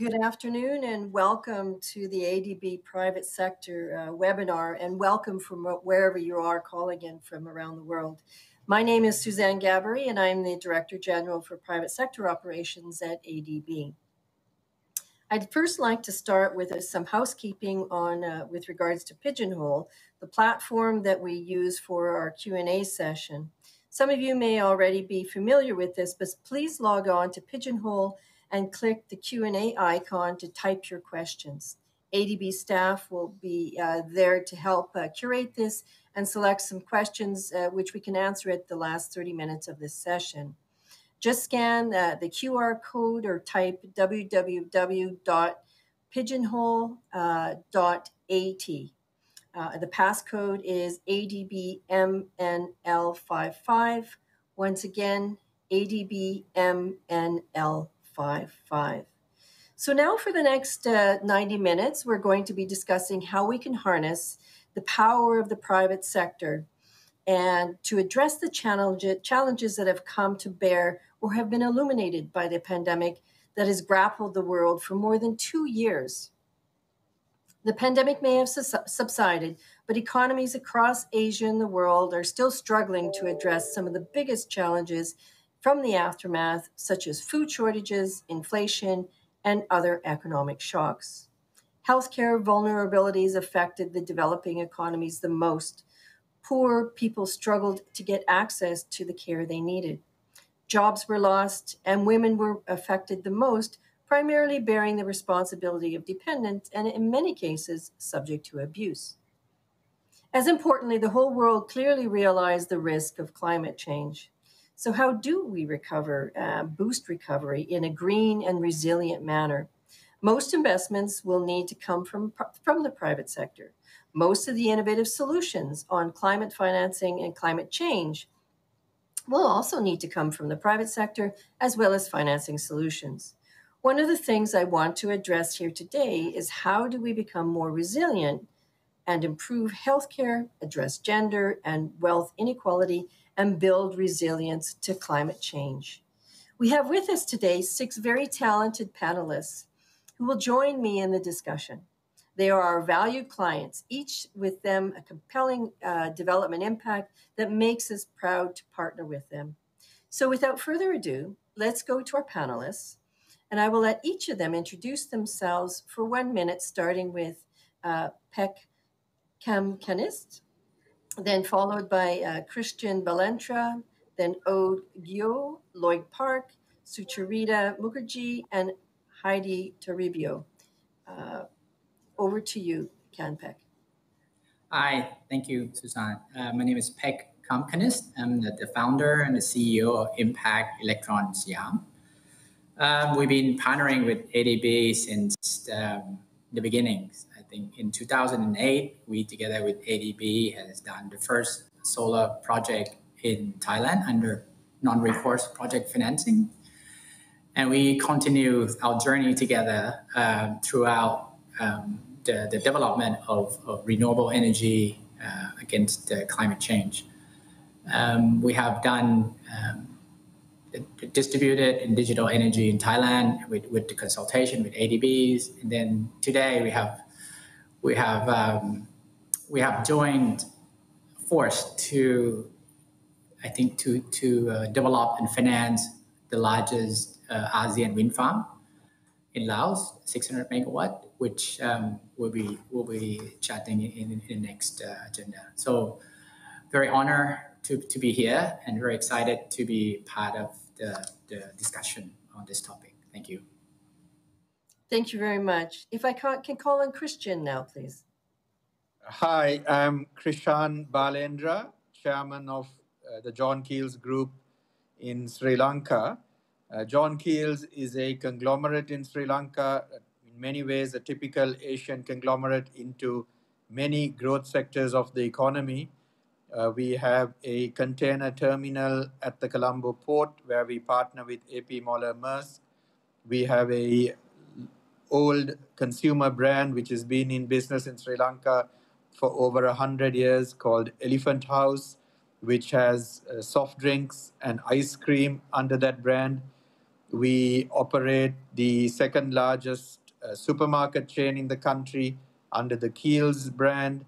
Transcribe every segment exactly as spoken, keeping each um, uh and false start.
Good afternoon and welcome to the A D B private sector uh, webinar, and welcome from wherever you are calling in from around the world. My name is Suzanne Gaboury and I'm the Director General for Private Sector Operations at A D B. I'd first like to start with uh, some housekeeping on uh, with regards to Pigeonhole, the platform that we use for our Q and A session. Some of you may already be familiar with this, but please log on to Pigeonhole and click the Q and A icon to type your questions. A D B staff will be uh, there to help uh, curate this and select some questions uh, which we can answer at the last thirty minutes of this session. Just scan uh, the Q R code or type w w w dot pigeonhole dot a t. Uh, the passcode is A D B M N L five five. Once again, A D B M N L five five. Five, five. So now for the next uh, ninety minutes, we're going to be discussing how we can harness the power of the private sector and to address the challenge, challenges that have come to bear or have been illuminated by the pandemic that has grappled the world for more than two years. The pandemic may have subsided, but economies across Asia and the world are still struggling to address some of the biggest challenges from the aftermath, such as food shortages, inflation, and other economic shocks. Healthcare vulnerabilities affected the developing economies the most. Poor people struggled to get access to the care they needed. Jobs were lost, and women were affected the most, primarily bearing the responsibility of dependence and, in many cases, subject to abuse. As importantly, the whole world clearly realized the risk of climate change. So how do we recover, uh, boost recovery in a green and resilient manner? Most investments will need to come from, from the private sector. Most of the innovative solutions on climate financing and climate change will also need to come from the private sector, as well as financing solutions. One of the things I want to address here today is how do we become more resilient and improve healthcare, address gender and wealth inequality, and build resilience to climate change. We have with us today six very talented panelists who will join me in the discussion. They are our valued clients, each with them a compelling uh, development impact that makes us proud to partner with them. So without further ado, let's go to our panelists, and I will let each of them introduce themselves for one minute, starting with uh, Peck Kampanist, then followed by uh, Krishan Balendra, then Aude Guo, Lloyd Park, Sucharita Mukherjee, and Heidi Toribio. Uh, over to you, Kan Peck. Hi, thank you, Suzanne. Uh, my name is Peck Kampanist. I'm the, the founder and the C E O of Impact Electron Siam. Um, we've been partnering with A D B since um, the beginnings. In two thousand eight, we together with A D B has done the first solar project in Thailand under non-recourse project financing. And we continue our journey together uh, throughout um, the, the development of, of renewable energy uh, against uh, climate change. Um, we have done um, distributed and digital energy in Thailand with, with the consultation with A D Bs. And then today we have We have um, we have joined force to, I think, to to uh, develop and finance the largest uh, ASEAN wind farm in Laos, six hundred megawatt, which um, will be will be chatting in, in the next uh, agenda. So, very honored to to be here and very excited to be part of the, the discussion on this topic. Thank you. Thank you very much. If I can, can call on Krishan now, please. Hi, I'm Krishan Balendra, chairman of uh, the John Keells Group in Sri Lanka. Uh, John Keells is a conglomerate in Sri Lanka, in many ways a typical Asian conglomerate into many growth sectors of the economy. Uh, we have a container terminal at the Colombo port where we partner with A P Moller-Maersk. We have a old consumer brand which has been in business in Sri Lanka for over one hundred years called Elephant House, which has uh, soft drinks and ice cream under that brand. We operate the second largest uh, supermarket chain in the country under the Keells brand.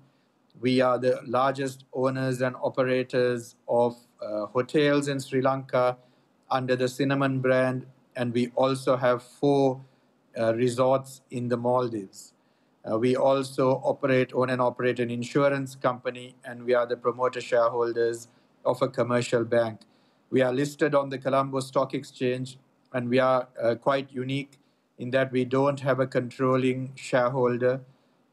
We are the largest owners and operators of uh, hotels in Sri Lanka under the Cinnamon brand. And we also have four uh, resorts in the Maldives. Uh, we also operate, own and operate an insurance company, and we are the promoter shareholders of a commercial bank. We are listed on the Colombo Stock Exchange, and we are uh, quite unique in that we don't have a controlling shareholder.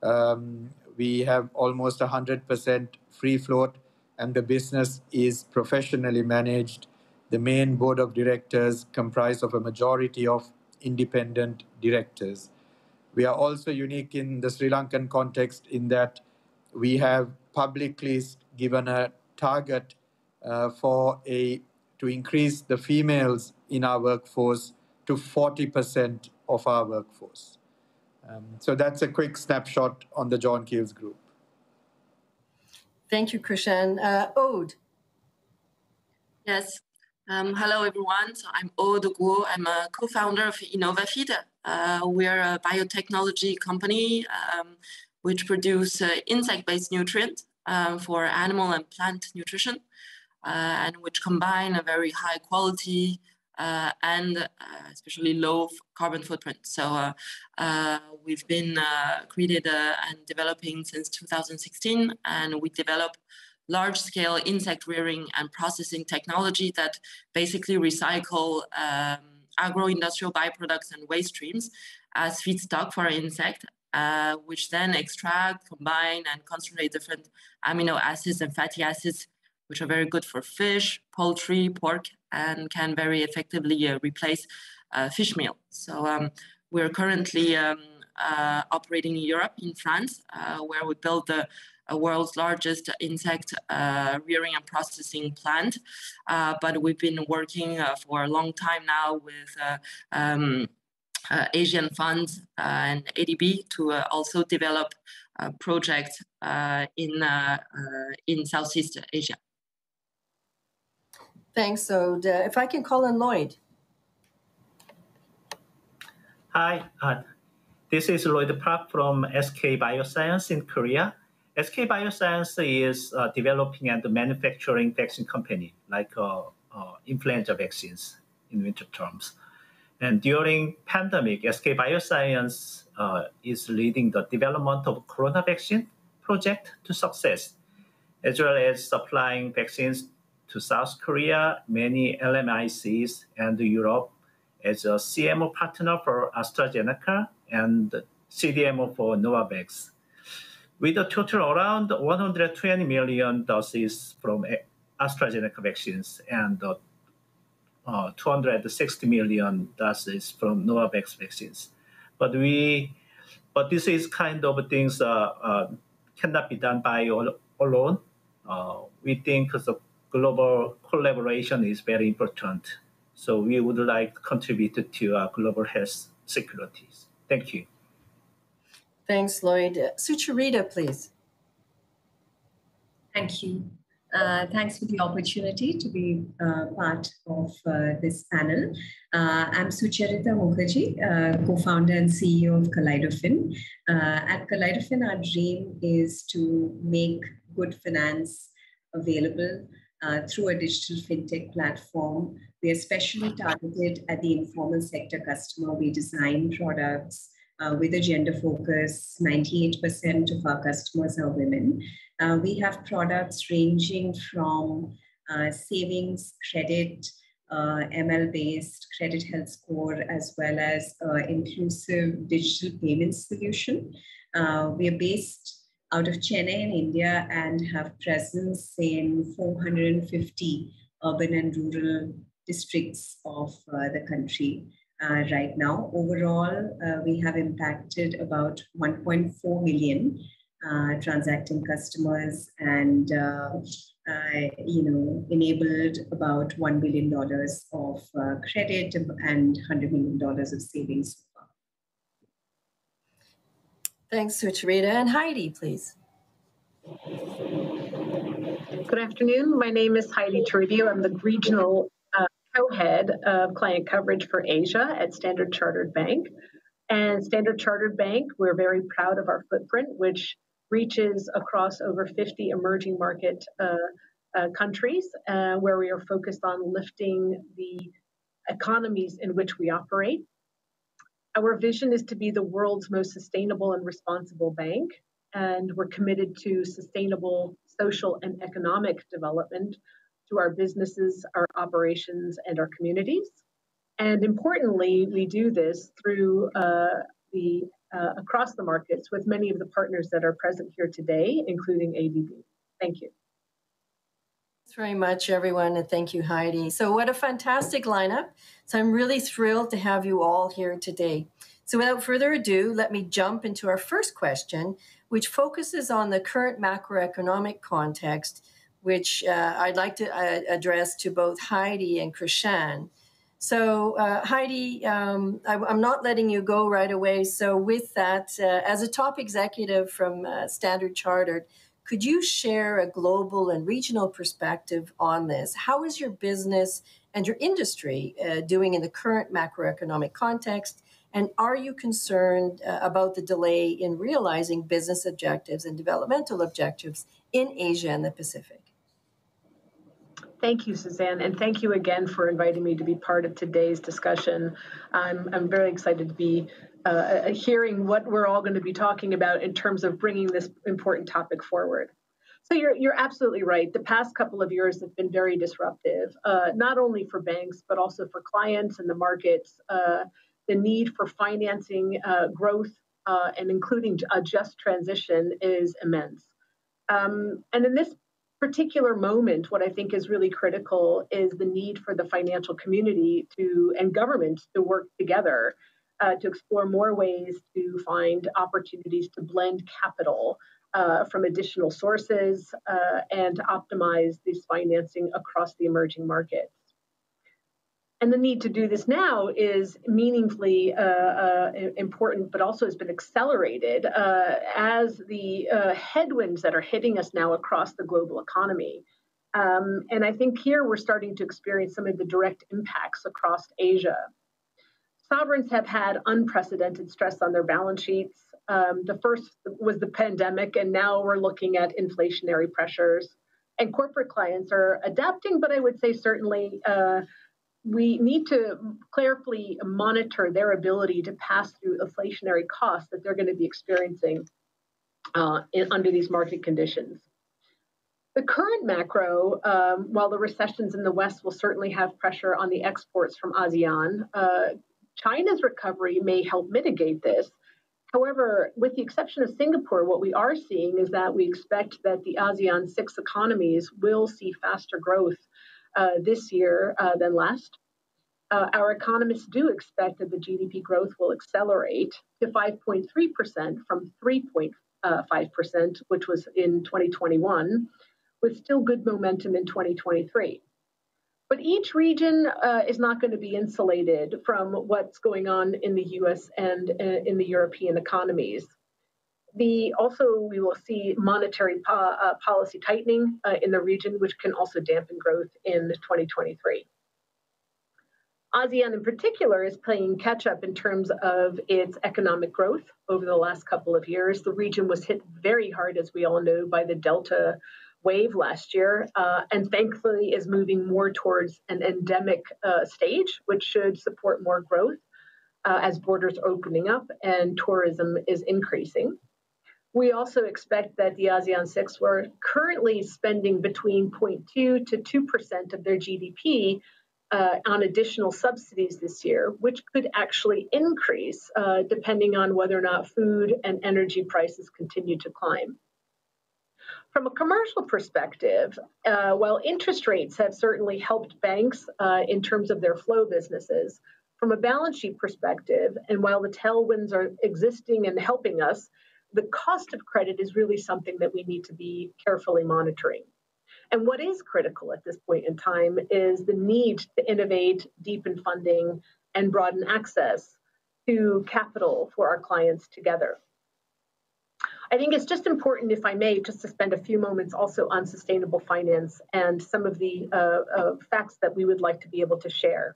Um, we have almost one hundred percent free float, and the business is professionally managed. The main board of directors comprise of a majority of independent directors. We are also unique in the Sri Lankan context in that we have publicly given a target uh, for a, to increase the females in our workforce to forty percent of our workforce. Um, so that's a quick snapshot on the John Keells Group. Thank you, Krishan. Uh, Aude. Yes. Um, hello, everyone. So I'm Aude Guo. I'm a co-founder of InnovaFeed. Uh, we're a biotechnology company um, which produce uh, insect-based nutrients uh, for animal and plant nutrition, uh, and which combine a very high quality uh, and uh, especially low carbon footprint. So uh, uh, we've been uh, created uh, and developing since two thousand sixteen, and we develop large-scale insect rearing and processing technology that basically recycle um, agro-industrial byproducts and waste streams as feedstock for insect, uh, which then extract, combine, and concentrate different amino acids and fatty acids, which are very good for fish, poultry, pork, and can very effectively uh, replace uh, fish meal. So um, we're currently um, uh, operating in Europe, in France, uh, where we built the a world's largest insect uh, rearing and processing plant. Uh, but we've been working uh, for a long time now with uh, um, uh, Asian funds uh, and A D B to uh, also develop a project uh, in, uh, uh, in Southeast Asia. Thanks, Aude. If I can call on Lloyd. Hi, uh, this is Lloyd Park from S K Bioscience in Korea. S K Bioscience is uh, developing and manufacturing vaccine company, like uh, uh, influenza vaccines in winter terms. And during pandemic, S K Bioscience uh, is leading the development of corona vaccine project to success, as well as supplying vaccines to South Korea, many L M I Cs, and Europe as a C M O partner for AstraZeneca and C D M O for Novavax, with a total around one hundred twenty million doses from AstraZeneca vaccines and uh, uh, two hundred sixty million doses from Novavax vaccines. But we, but this is kind of things uh, uh, cannot be done by all, alone. Uh, we think the global collaboration is very important. So we would like to contribute to uh, global health securities. Thank you. Thanks, Lloyd. Sucharita, please. Thank you. Uh, thanks for the opportunity to be uh, part of uh, this panel. Uh, I'm Sucharita Mukherjee, uh, co-founder and C E O of Kaleidofin. Uh, at Kaleidofin, our dream is to make good finance available uh, through a digital fintech platform. We are specially targeted at the informal sector customer. We design products Uh, with a gender focus. Ninety-eight percent of our customers are women. Uh, we have products ranging from uh, savings, credit, uh, M L-based credit health score, as well as uh, inclusive digital payment solution. Uh, we are based out of Chennai in India and have presence in four hundred fifty urban and rural districts of uh, the country. Uh, right now, overall, uh, we have impacted about one point four million uh, transacting customers, and uh, uh, you know, enabled about one billion dollars of uh, credit and hundred million dollars of savings so far. Thanks, Sucharita. And Heidi, please. Good afternoon. My name is Heidi Toribio. I'm the regional co-head of client coverage for Asia at Standard Chartered Bank. And Standard Chartered Bank, we're very proud of our footprint, which reaches across over fifty emerging market uh, uh, countries uh, where we are focused on lifting the economies in which we operate. Our vision is to be the world's most sustainable and responsible bank, and we're committed to sustainable social and economic development to our businesses, our operations, and our communities. And importantly, we do this through uh, the uh, across the markets with many of the partners that are present here today, including A D B. Thank you. Thanks very much, everyone, and thank you, Heidi. So what a fantastic lineup. So I'm really thrilled to have you all here today. So without further ado, let me jump into our first question, which focuses on the current macroeconomic context, which uh, I'd like to uh, address to both Heidi and Krishan. So uh, Heidi, um, I, I'm not letting you go right away. So with that, uh, as a top executive from uh, Standard Chartered, could you share a global and regional perspective on this? How is your business and your industry uh, doing in the current macroeconomic context? And are you concerned uh, about the delay in realizing business objectives and developmental objectives in Asia and the Pacific? Thank you, Suzanne, and thank you again for inviting me to be part of today's discussion. I'm, I'm very excited to be uh, hearing what we're all going to be talking about in terms of bringing this important topic forward. So you're, you're absolutely right. The past couple of years have been very disruptive, uh, not only for banks, but also for clients and the markets. Uh, the need for financing uh, growth uh, and including a just transition is immense. Um, and in this particular moment, what I think is really critical is the need for the financial community to and governments to work together uh, to explore more ways to find opportunities to blend capital uh, from additional sources uh, and to optimize these financing across the emerging markets. And the need to do this now is meaningfully uh, uh, important, but also has been accelerated uh, as the uh, headwinds that are hitting us now across the global economy. Um, and I think here we're starting to experience some of the direct impacts across Asia. Sovereigns have had unprecedented stress on their balance sheets. Um, the first was the pandemic, and now we're looking at inflationary pressures. And corporate clients are adapting, but I would say certainly uh, we need to carefully monitor their ability to pass through inflationary costs that they're going to be experiencing uh, in, under these market conditions. The current macro, um, while the recessions in the West will certainly have pressure on the exports from ASEAN, uh, China's recovery may help mitigate this. However, with the exception of Singapore, what we are seeing is that we expect that the ASEAN six economies will see faster growth Uh, this year uh, than last. Uh, our economists do expect that the G D P growth will accelerate to five point three percent from three point five percent, uh, which was in twenty twenty-one, with still good momentum in twenty twenty-three. But each region uh, is not going to be insulated from what's going on in the U S and uh, in the European economies. The, also, we will see monetary po uh, policy tightening uh, in the region, which can also dampen growth in twenty twenty-three. ASEAN in particular is playing catch up in terms of its economic growth over the last couple of years. The region was hit very hard, as we all know, by the Delta wave last year, uh, and thankfully is moving more towards an endemic uh, stage, which should support more growth uh, as borders are opening up and tourism is increasing. We also expect that the ASEAN six were currently spending between zero point two to two percent of their G D P uh, on additional subsidies this year, which could actually increase uh, depending on whether or not food and energy prices continue to climb. From a commercial perspective, uh, while interest rates have certainly helped banks uh, in terms of their flow businesses, from a balance sheet perspective, and while the tailwinds are existing and helping us, the cost of credit is really something that we need to be carefully monitoring. And what is critical at this point in time is the need to innovate, deepen funding, and broaden access to capital for our clients together. I think it's just important, if I may, just to spend a few moments also on sustainable finance and some of the uh, uh, facts that we would like to be able to share.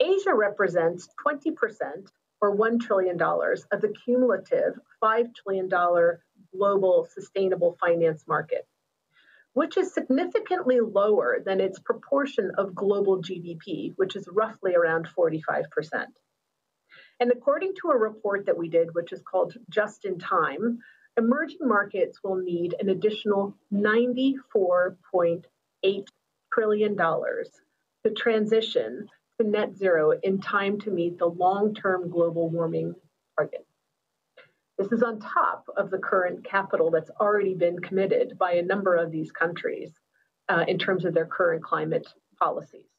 Asia represents twenty percent or one trillion dollars of the cumulative five trillion dollars global sustainable finance market, which is significantly lower than its proportion of global G D P, which is roughly around forty-five percent. And according to a report that we did, which is called Just in Time, emerging markets will need an additional ninety-four point eight trillion dollars to transition to net zero in time to meet the long-term global warming target. This is on top of the current capital that's already been committed by a number of these countries uh, in terms of their current climate policies.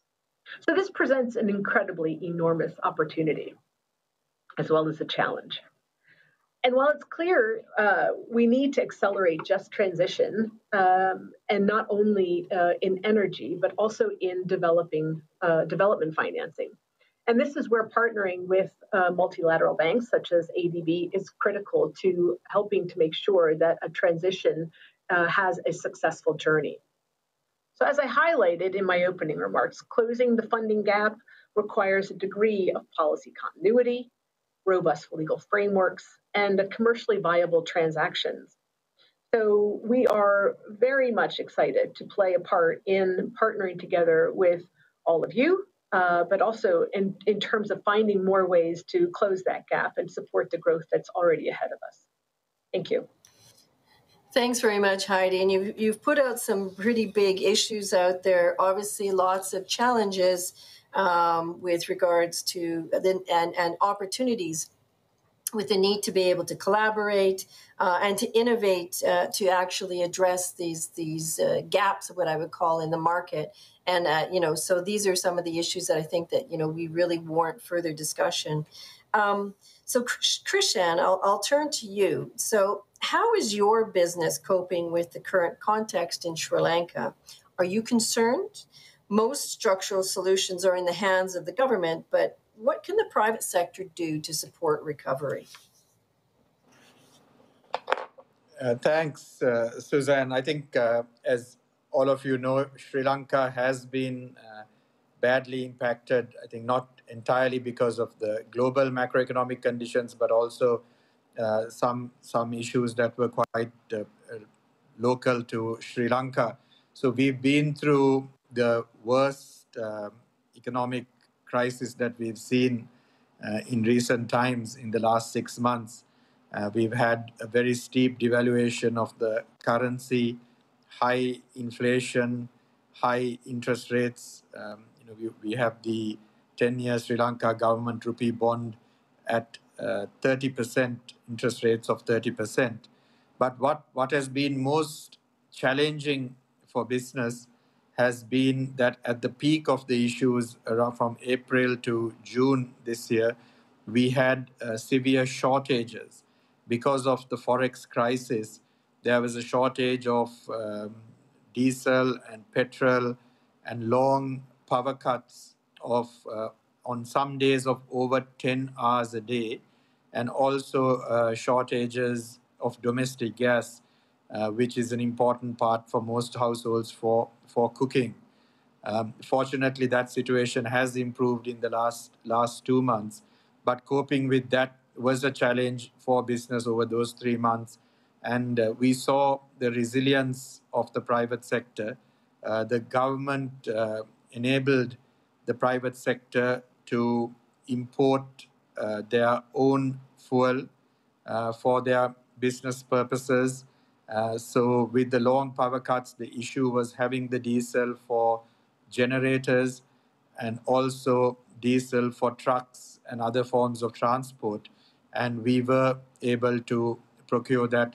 So this presents an incredibly enormous opportunity, as well as a challenge. And while it's clear uh, we need to accelerate just transition, um, and not only uh, in energy, but also in developing uh, development financing. And this is where partnering with uh, multilateral banks such as A D B is critical to helping to make sure that a transition uh, has a successful journey. So as I highlighted in my opening remarks, closing the funding gap requires a degree of policy continuity, robust legal frameworks, and commercially viable transactions. So we are very much excited to play a part in partnering together with all of you, uh, but also in, in terms of finding more ways to close that gap and support the growth that's already ahead of us. Thank you. Thanks very much, Heidi. And you've, you've put out some pretty big issues out there, obviously lots of challenges Um, with regards to the, and, and opportunities with the need to be able to collaborate uh, and to innovate uh, to actually address these these uh, gaps, what I would call, in the market. And, uh, you know, so these are some of the issues that I think that, you know, we really warrant further discussion. Um, so, Krishan, I'll, I'll turn to you. So how is your business coping with the current context in Sri Lanka? Are you concerned? Most structural solutions are in the hands of the government, but what can the private sector do to support recovery? Uh, thanks, uh, Suzanne. I think, uh, as all of you know, Sri Lanka has been uh, badly impacted, I think not entirely because of the global macroeconomic conditions, but also uh, some, some issues that were quite uh, local to Sri Lanka. So we've been through the worst uh, economic crisis that we've seen uh, in recent times in the last six months. Uh, we've had a very steep devaluation of the currency, high inflation, high interest rates. Um, you know, we, we have the ten-year Sri Lanka government rupee bond at uh, thirty percent, interest rates of thirty percent. But what, what has been most challenging for business has been that at the peak of the issues around from April to June this year, we had uh, severe shortages. Because of the Forex crisis, there was a shortage of um, diesel and petrol and long power cuts of, uh, on some days of over ten hours a day, and also uh, shortages of domestic gas, Uh, which is an important part for most households for, for cooking. Um, fortunately, that situation has improved in the last, last two months, but coping with that was a challenge for business over those three months. And uh, we saw the resilience of the private sector. Uh, the government uh, enabled the private sector to import uh, their own fuel uh, for their business purposes. Uh, so with the long power cuts, the issue was having the diesel for generators and also diesel for trucks and other forms of transport. And we were able to procure that,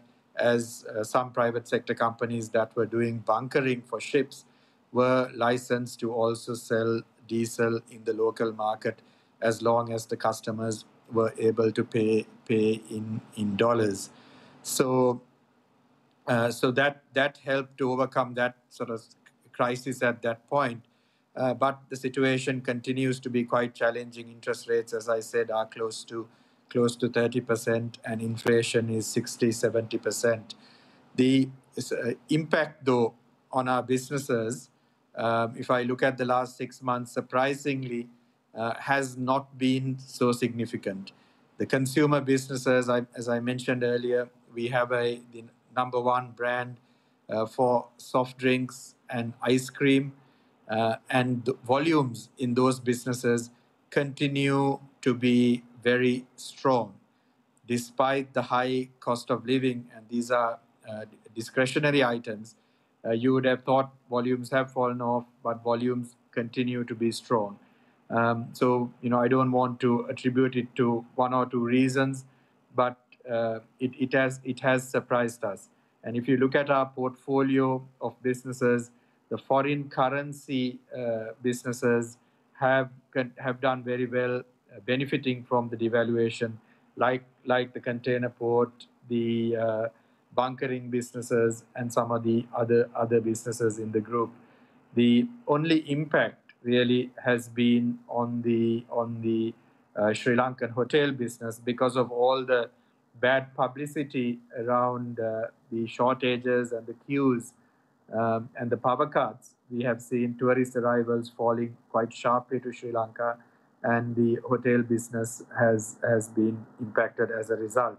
as uh, some private sector companies that were doing bunkering for ships were licensed to also sell diesel in the local market, as long as the customers were able to pay, pay in, in dollars. So Uh, so that, that helped to overcome that sort of crisis at that point. Uh, but the situation continues to be quite challenging. Interest rates, as I said, are close to close to thirty percent, and inflation is sixty, seventy percent. The impact, though, on our businesses, um, if I look at the last six months, surprisingly, uh, has not been so significant. The consumer businesses, I, as I mentioned earlier, we have a the number one brand uh, for soft drinks and ice cream, uh, and the volumes in those businesses continue to be very strong, despite the high cost of living, and these are uh, discretionary items. Uh, you would have thought volumes have fallen off, but volumes continue to be strong. Um, so, you know, I don't want to attribute it to one or two reasons, but uh, it, it, has, it has surprised us. And if you look at our portfolio of businesses, the foreign currency uh, businesses have, have done very well, uh, benefiting from the devaluation, like, like the container port, the uh, bunkering businesses, and some of the other, other businesses in the group. The only impact really has been on the on the uh, Sri Lankan hotel business, because of all the bad publicity around uh, the shortages and the queues um, and the power cuts. We have seen tourist arrivals falling quite sharply to Sri Lanka, and the hotel business has has been impacted as a result.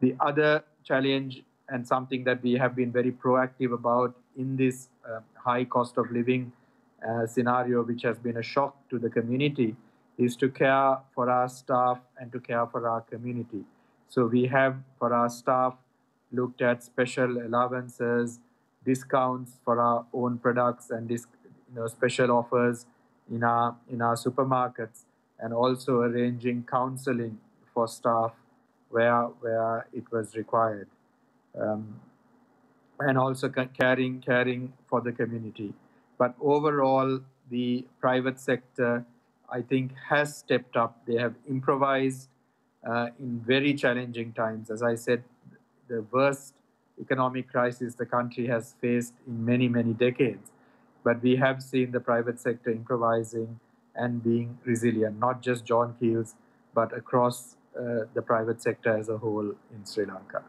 The other challenge, and something that we have been very proactive about in this uh, high cost of living Uh, scenario, which has been a shock to the community, is to care for our staff and to care for our community. So we have, for our staff, looked at special allowances, discounts for our own products, and this, you know, special offers in our in our supermarkets, and also arranging counseling for staff where where it was required, um, and also caring caring for the community. But overall, the private sector, I think, has stepped up. They have improvised uh, in very challenging times. As I said, the worst economic crisis the country has faced in many, many decades. But we have seen the private sector improvising and being resilient, not just John Keells, but across uh, the private sector as a whole in Sri Lanka.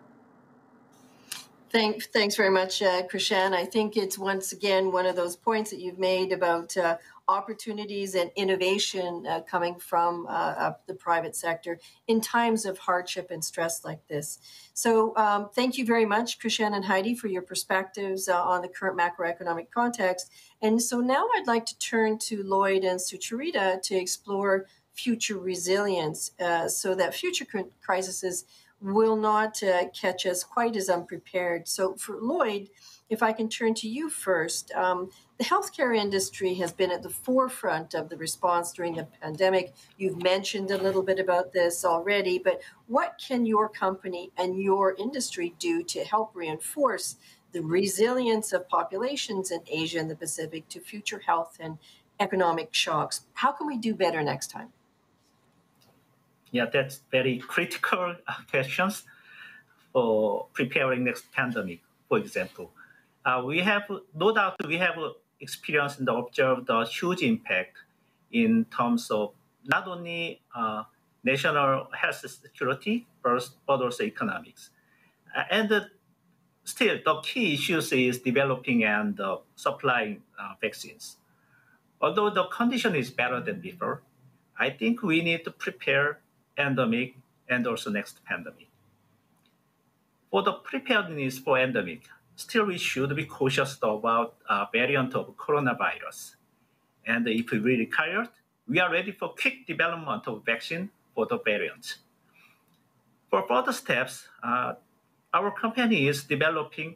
Thank, thanks very much, uh, Krishan. I think it's once again one of those points that you've made about uh, opportunities and innovation uh, coming from uh, uh, the private sector in times of hardship and stress like this. So um, thank you very much, Krishan and Heidi, for your perspectives uh, on the current macroeconomic context. And so now I'd like to turn to Lloyd and Sucharita to explore future resilience uh, so that future crises will not uh, catch us quite as unprepared. So for Lloyd, if I can turn to you first, um, the healthcare industry has been at the forefront of the response during the pandemic. You've mentioned a little bit about this already, but what can your company and your industry do to help reinforce the resilience of populations in Asia and the Pacific to future health and economic shocks? How can we do better next time? Yeah, that's very critical questions for preparing next pandemic, for example. Uh, we have, no doubt, we have experienced and observed a huge impact in terms of not only uh, national health security, but also economics. Uh, and uh, still, the key issues is developing and uh, supplying uh, vaccines. Although the condition is better than before, I think we need to prepare endemic and also next pandemic. For the preparedness for endemic, still we should be cautious about uh, variant of coronavirus. And if we required, we are ready for quick development of vaccine for the variant. For further steps, uh, our company is developing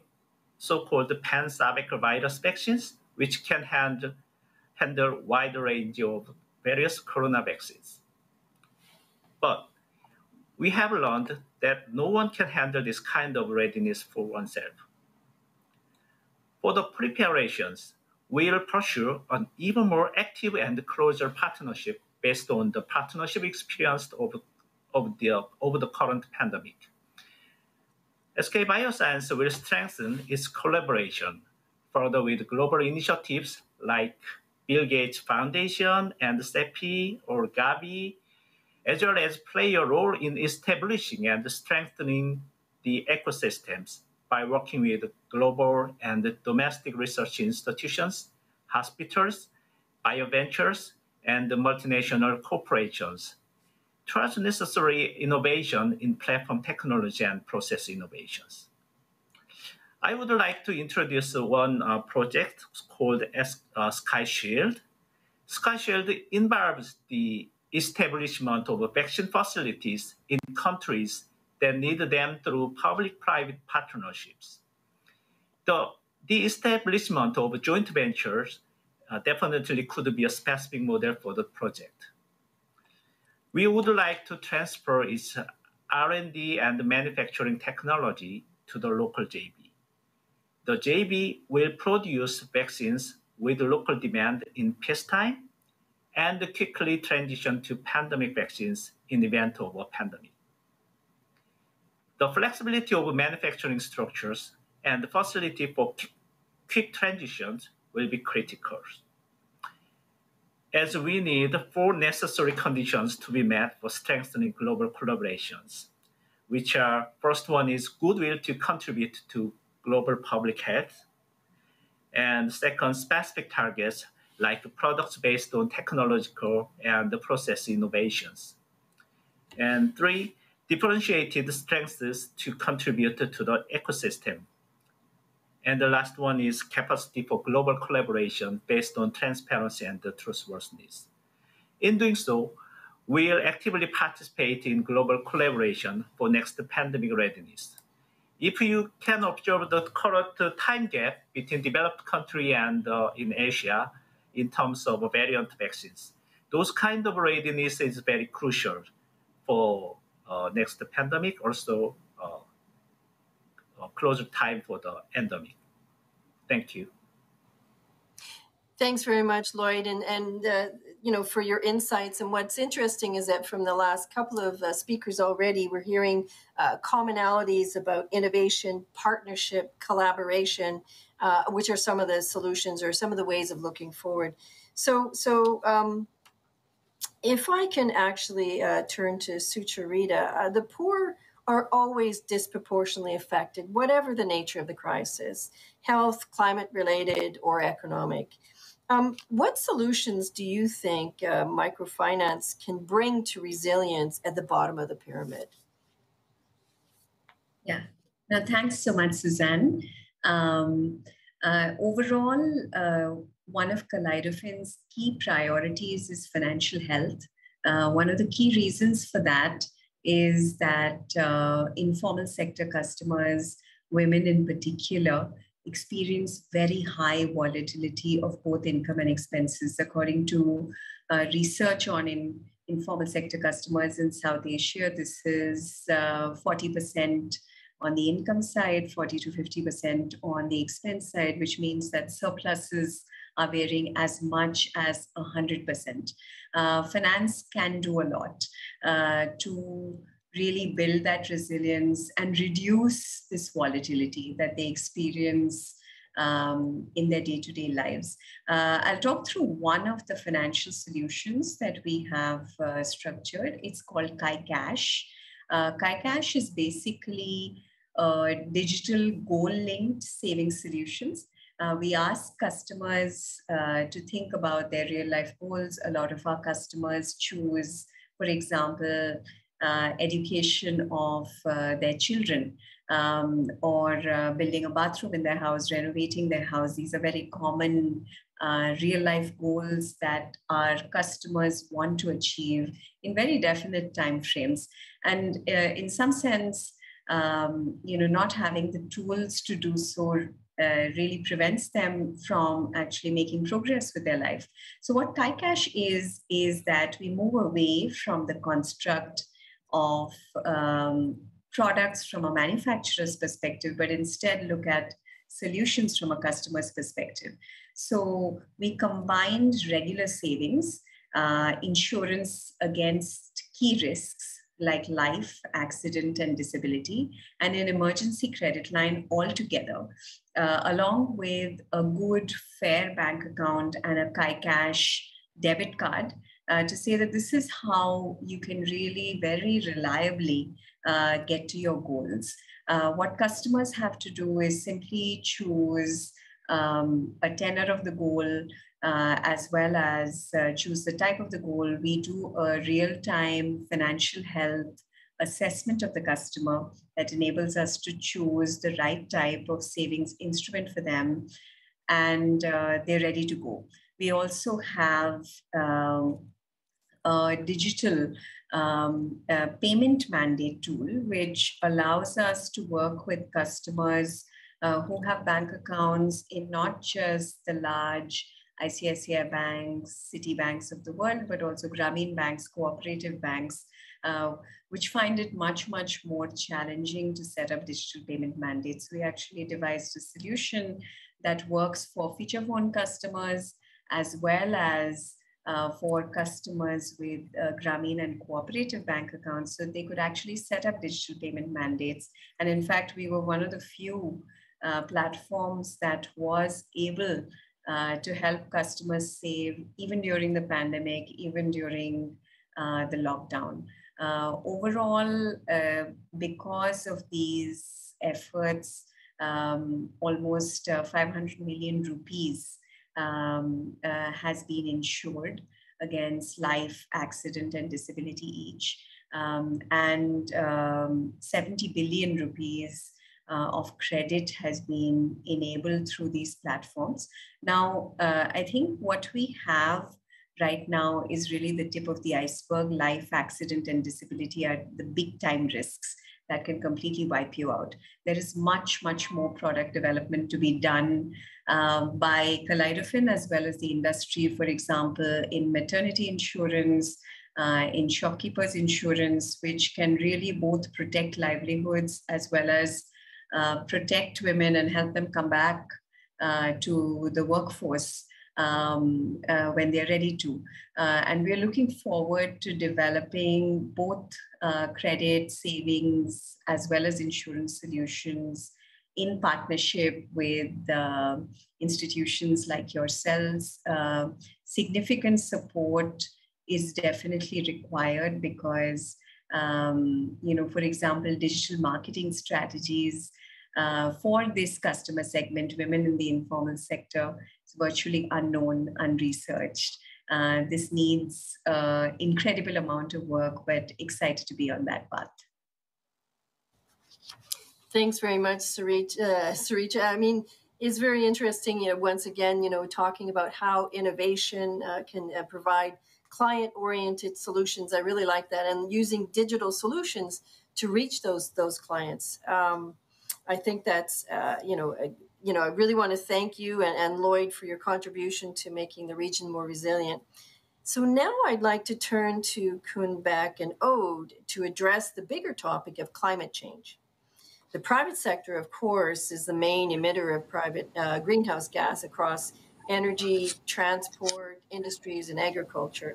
so-called pan-Savic virus vaccines, which can hand, handle wide range of various corona vaccines. But we have learned that no one can handle this kind of readiness for oneself. For the preparations, we will pursue an even more active and closer partnership based on the partnership experienced over, over, the, over the current pandemic. S K Bioscience will strengthen its collaboration further with global initiatives like Bill Gates Foundation and CEPI or Gavi, as well as play a role in establishing and strengthening the ecosystems by working with global and domestic research institutions, hospitals, bioventures, and multinational corporations, towards necessary innovation in platform technology and process innovations. I would like to introduce one uh, project called uh, SkyShield. SkyShield involves the establishment of vaccine facilities in countries that need them through public-private partnerships. The, the establishment of joint ventures uh, definitely could be a specific model for the project. We would like to transfer its R and D and manufacturing technology to the local J V. The J V will produce vaccines with local demand in peacetime and quickly transition to pandemic vaccines in the event of a pandemic. The flexibility of manufacturing structures and the facility for quick transitions will be critical, as we need four necessary conditions to be met for strengthening global collaborations, which are, first one is goodwill to contribute to global public health, and second, specific targets like products based on technological and process innovations, and three, differentiated strengths to contribute to the ecosystem. And the last one is capacity for global collaboration based on transparency and trustworthiness. In doing so, we'll actively participate in global collaboration for next pandemic readiness. If you can observe the current time gap between developed country and uh, in Asia in terms of variant vaccines, those kind of readiness is very crucial for uh, next pandemic, also uh, a closer time for the endemic. Thank you. Thanks very much, Lloyd, and, and uh, you know, for your insights. And what's interesting is that from the last couple of uh, speakers already, we're hearing uh, commonalities about innovation, partnership, collaboration, uh, which are some of the solutions or some of the ways of looking forward. So, so um, if I can actually uh, turn to Sucharita, uh, the poor are always disproportionately affected, whatever the nature of the crisis, health, climate-related, or economic. Um, what solutions do you think uh, microfinance can bring to resilience at the bottom of the pyramid? Yeah, no, thanks so much, Suzanne. Um, uh, overall, uh, one of Kaleidofin's key priorities is financial health. Uh, one of the key reasons for that is that uh, informal sector customers, women in particular, experience very high volatility of both income and expenses. According to uh, research on in, informal sector customers in South Asia, this is forty percent uh, on the income side, forty to fifty percent on the expense side, which means that surpluses are varying as much as one hundred percent. Uh, finance can do a lot uh, to really build that resilience and reduce this volatility that they experience um, in their day-to-day lives. Uh, I'll talk through one of the financial solutions that we have uh, structured. It's called Kai Cash. Uh, Kai Cash is basically a digital goal-linked savings solutions. Uh, we ask customers uh, to think about their real-life goals. A lot of our customers choose, for example, Uh, education of uh, their children, um, or uh, building a bathroom in their house, renovating their house. These are very common uh, real-life goals that our customers want to achieve in very definite timeframes. And uh, in some sense, um, you know, not having the tools to do so Uh, really prevents them from actually making progress with their life. So what Kai Cash is, is that we move away from the construct of um, products from a manufacturer's perspective, but instead look at solutions from a customer's perspective. So we combined regular savings, uh, insurance against key risks like life, accident, and disability, and an emergency credit line all together, uh, along with a good, fair bank account and a Kai Cash debit card. uh, to say that this is how you can really very reliably uh, get to your goals. Uh, what customers have to do is simply choose um, a tenor of the goal, uh, as well as uh, choose the type of the goal. We do a real-time financial health assessment of the customer that enables us to choose the right type of savings instrument for them, and uh, they're ready to go. We also have uh, a digital um, uh, payment mandate tool, which allows us to work with customers uh, who have bank accounts in not just the large I C I C I banks, Citibanks of the world, but also Grameen banks, cooperative banks, Uh, which find it much, much more challenging to set up digital payment mandates. We actually devised a solution that works for feature phone customers, as well as uh, for customers with uh, Grameen and cooperative bank accounts, so they could actually set up digital payment mandates. And in fact, we were one of the few uh, platforms that was able uh, to help customers save, even during the pandemic, even during uh, the lockdown. Uh, overall, uh, because of these efforts, um, almost uh, five hundred million rupees um, uh, has been insured against life, accident, and disability each, um, and um, seventy billion rupees uh, of credit has been enabled through these platforms. Now, uh, I think what we have right now is really the tip of the iceberg. Life, accident, and disability are the big time risks that can completely wipe you out. There is much, much more product development to be done uh, by Kaleidofin as well as the industry, for example, in maternity insurance, uh, in shopkeepers insurance, which can really both protect livelihoods as well as uh, protect women and help them come back uh, to the workforce Um, uh, when they're ready to. Uh, and we're looking forward to developing both uh, credit, savings, as well as insurance solutions in partnership with uh, institutions like yourselves. Uh, significant support is definitely required because, um, you know, for example, digital marketing strategies uh, for this customer segment, women in the informal sector, virtually unknown, unresearched. Uh, this needs uh, incredible amount of work, but excited to be on that path. Thanks very much, Sucharita. Uh, Sucharita, I mean, it's very interesting, you know, once again, you know, talking about how innovation uh, can uh, provide client-oriented solutions. I really like that. And using digital solutions to reach those, those clients. Um, I think that's, uh, you know, a, You know, I really want to thank you and, and Lloyd for your contribution to making the region more resilient. So now I'd like to turn to Khun Bak and Aude to address the bigger topic of climate change. The private sector, of course, is the main emitter of private uh, greenhouse gas across energy, transport, industries, and agriculture.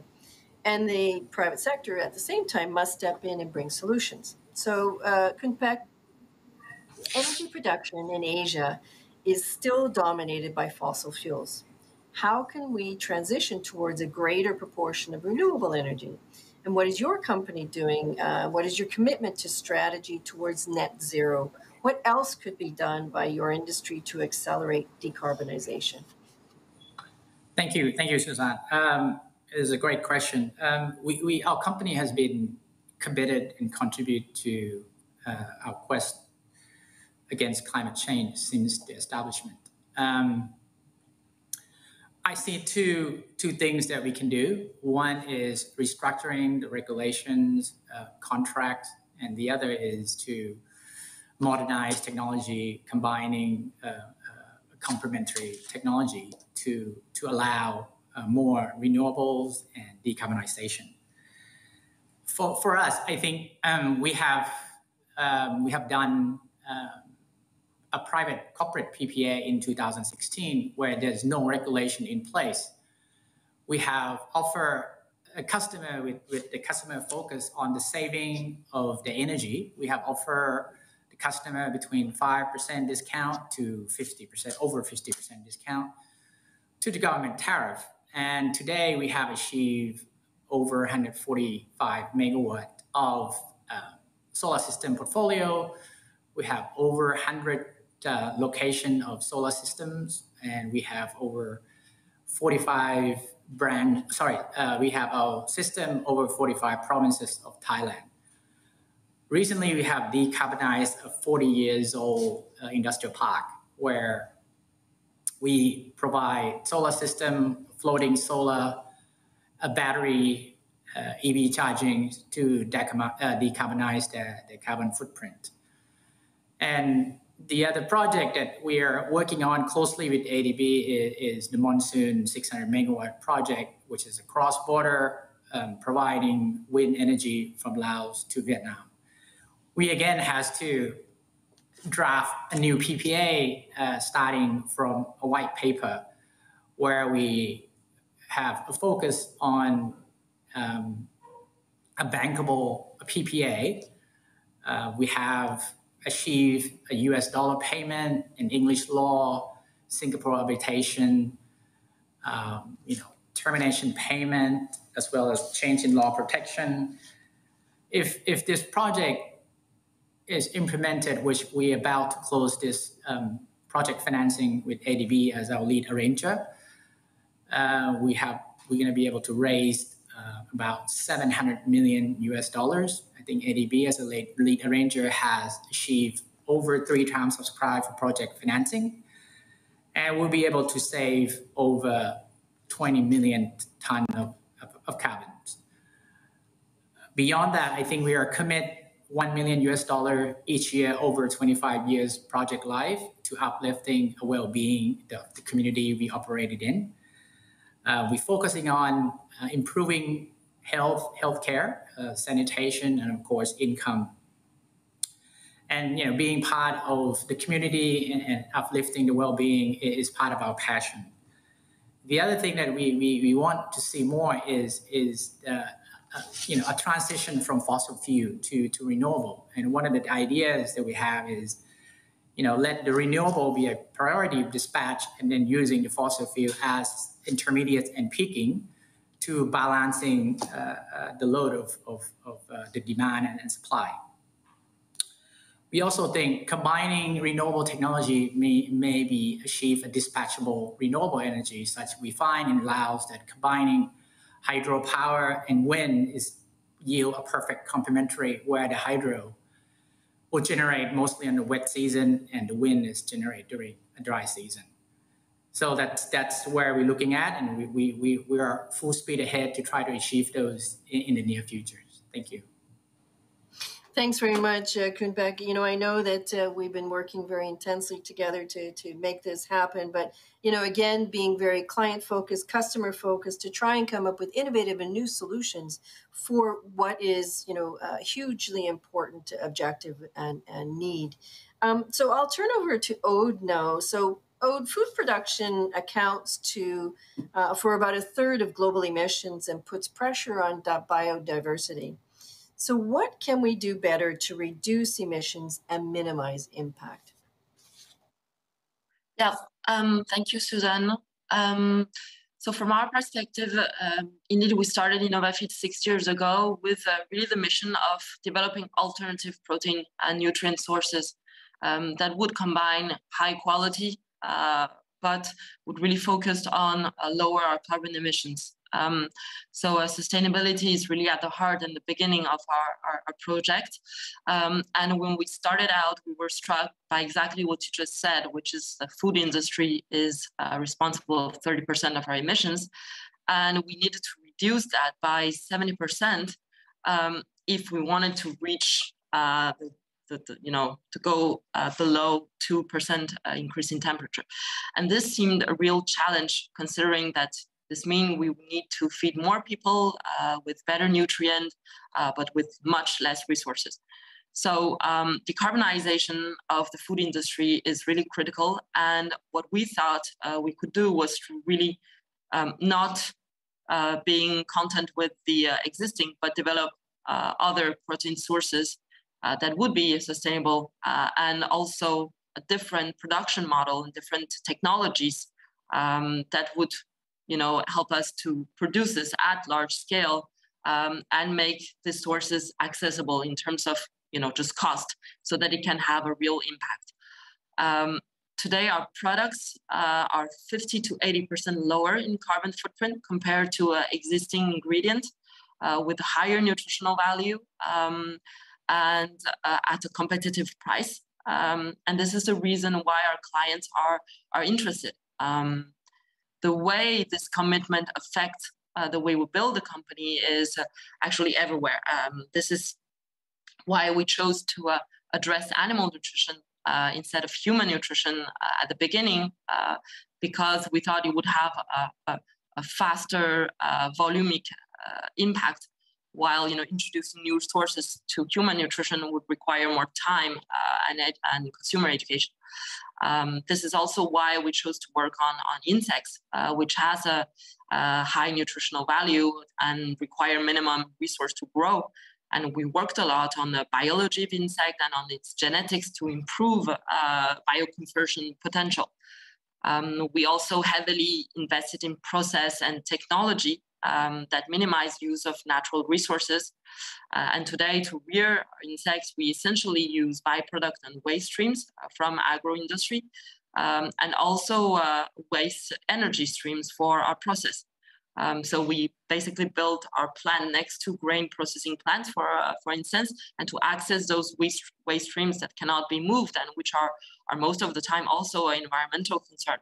And the private sector, at the same time, must step in and bring solutions. So uh, Khun Bak, energy production in Asia is still dominated by fossil fuels. How can we transition towards a greater proportion of renewable energy? And what is your company doing? Uh, what is your commitment to strategy towards net zero? What else could be done by your industry to accelerate decarbonization? Thank you. Thank you, Suzanne. Um, it is a great question. Um, we, we, our company has been committed and contribute to uh, our quest against climate change since the establishment. Um, I see two, two things that we can do. One is restructuring the regulations, uh, contracts, and the other is to modernize technology, combining uh, uh, complementary technology to, to allow uh, more renewables and decarbonization. For, for us, I think um, we, have, um, we have done uh, a private corporate P P A in two thousand sixteen, where there's no regulation in place. We have offer a customer with, with the customer focus on the saving of the energy. We have offer the customer between five percent discount to fifty percent, over fifty percent discount to the government tariff. And today we have achieved over one hundred forty-five megawatt of uh, solar system portfolio. We have over one hundred uh, location of solar systems, and we have over forty-five brand, sorry, uh, we have our system over forty-five provinces of Thailand. Recently, we have decarbonized a forty years old uh, industrial park where we provide solar system, floating solar, a battery, uh, E V charging to decarbonize the, the carbon footprint. And the other project that we are working on closely with A D B is, is the Monsoon six hundred megawatt project, which is a cross-border um, providing wind energy from Laos to Vietnam. We again has to draft a new P P A uh, starting from a white paper where we have a focus on um, a bankable P P A. Uh, we have achieved a U S dollar payment in English law, Singapore arbitration, um, you know, termination payment, as well as change in law protection. If, if this project is implemented, which we're about to close this um, project financing with A D B as our lead arranger, Uh, we have, we're going to be able to raise uh, about seven hundred million U S dollars. I think A D B as a lead, lead arranger has achieved over three times subscribe for project financing. And we'll be able to save over twenty million ton of, of, of carbon. Beyond that, I think we are commit one million U S dollar each year over twenty-five years project life to uplifting a well-being of the community we operated in. Uh, we're focusing on uh, improving health, healthcare, uh, sanitation, and of course, income. And you know, being part of the community and, and uplifting the well-being is part of our passion. The other thing that we we, we want to see more is is uh, uh, you know a transition from fossil fuel to to renewable. And one of the ideas that we have is, you know, let the renewable be a priority dispatch, and then using the fossil fuel as intermediates and peaking to balancing uh, uh, the load of, of, of uh, the demand and, and supply. We also think combining renewable technology may, may be achieve a dispatchable renewable energy, such we find in Laos that combining hydropower and wind is yield a perfect complementary, where the hydro will generate mostly in the wet season and the wind is generated during a dry season. So that's, that's where we're looking at, and we, we, we, we are full speed ahead to try to achieve those in, in the near future. Thank you. Thanks very much, uh, Khun Peck. You know, I know that uh, we've been working very intensely together to, to make this happen, but, you know, again, being very client-focused, customer-focused, to try and come up with innovative and new solutions for what is, you know, a hugely important objective and, and need. Um, so I'll turn over to Aude now. So, Aude, food production accounts to uh, for about a third of global emissions and puts pressure on biodiversity. So what can we do better to reduce emissions and minimize impact? Yeah, um, thank you, Suzanne. Um, so from our perspective, um, indeed, we started InnovaFeed six years ago with uh, really the mission of developing alternative protein and nutrient sources um, that would combine high quality Uh, but would really focus on uh, lower our carbon emissions. Um, so uh, sustainability is really at the heart and the beginning of our, our, our project. Um, and when we started out, we were struck by exactly what you just said, which is the food industry is uh, responsible for thirty percent of our emissions. And we needed to reduce that by seventy percent um, if we wanted to reach uh, the The, the, you know, to go uh, below two percent uh, increase in temperature. And this seemed a real challenge, considering that this means we need to feed more people uh, with better nutrient, uh, but with much less resources. So um, decarbonization of the food industry is really critical. And what we thought uh, we could do was to really um, not uh, being content with the uh, existing, but develop uh, other protein sources Uh, that would be sustainable, uh, and also a different production model and different technologies um, that would, you know, help us to produce this at large scale um, and make the sources accessible in terms of, you know, just cost, so that it can have a real impact. Um, today, our products uh, are fifty to eighty percent lower in carbon footprint compared to an existing ingredient uh, with higher nutritional value um, and uh, at a competitive price. Um, and this is the reason why our clients are, are interested. Um, the way this commitment affects uh, the way we build the company is uh, actually everywhere. Um, this is why we chose to uh, address animal nutrition uh, instead of human nutrition uh, at the beginning, uh, because we thought it would have a, a, a faster uh, volumic uh, impact, while, you know, introducing new sources to human nutrition would require more time uh, and, ed and consumer education. Um, this is also why we chose to work on, on insects, uh, which has a, a high nutritional value and require minimum resource to grow. And we worked a lot on the biology of insect and on its genetics to improve uh, bioconversion potential. Um, we also heavily invested in process and technology Um, that minimize use of natural resources. Uh, and today, to rear insects, we essentially use byproduct and waste streams from agro industry, um, and also uh, waste energy streams for our process. Um, so we basically built our plant next to grain processing plants, for, uh, for instance, and to access those waste, waste streams that cannot be moved and which are, are most of the time also an environmental concern.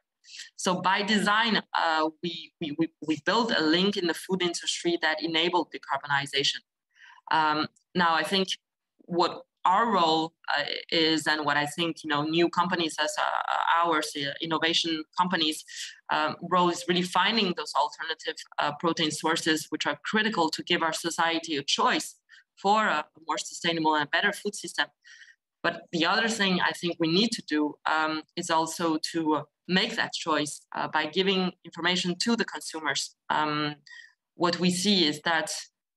So by design, uh, we, we, we built a link in the food industry that enabled decarbonization. Um, now, I think what our role uh, is, and what I think, you know, new companies as uh, ours, uh, innovation companies, um, role is really finding those alternative uh, protein sources, which are critical to give our society a choice for a more sustainable and better food system. But the other thing I think we need to do um, is also to uh, make that choice uh, by giving information to the consumers. Um, what we see is that,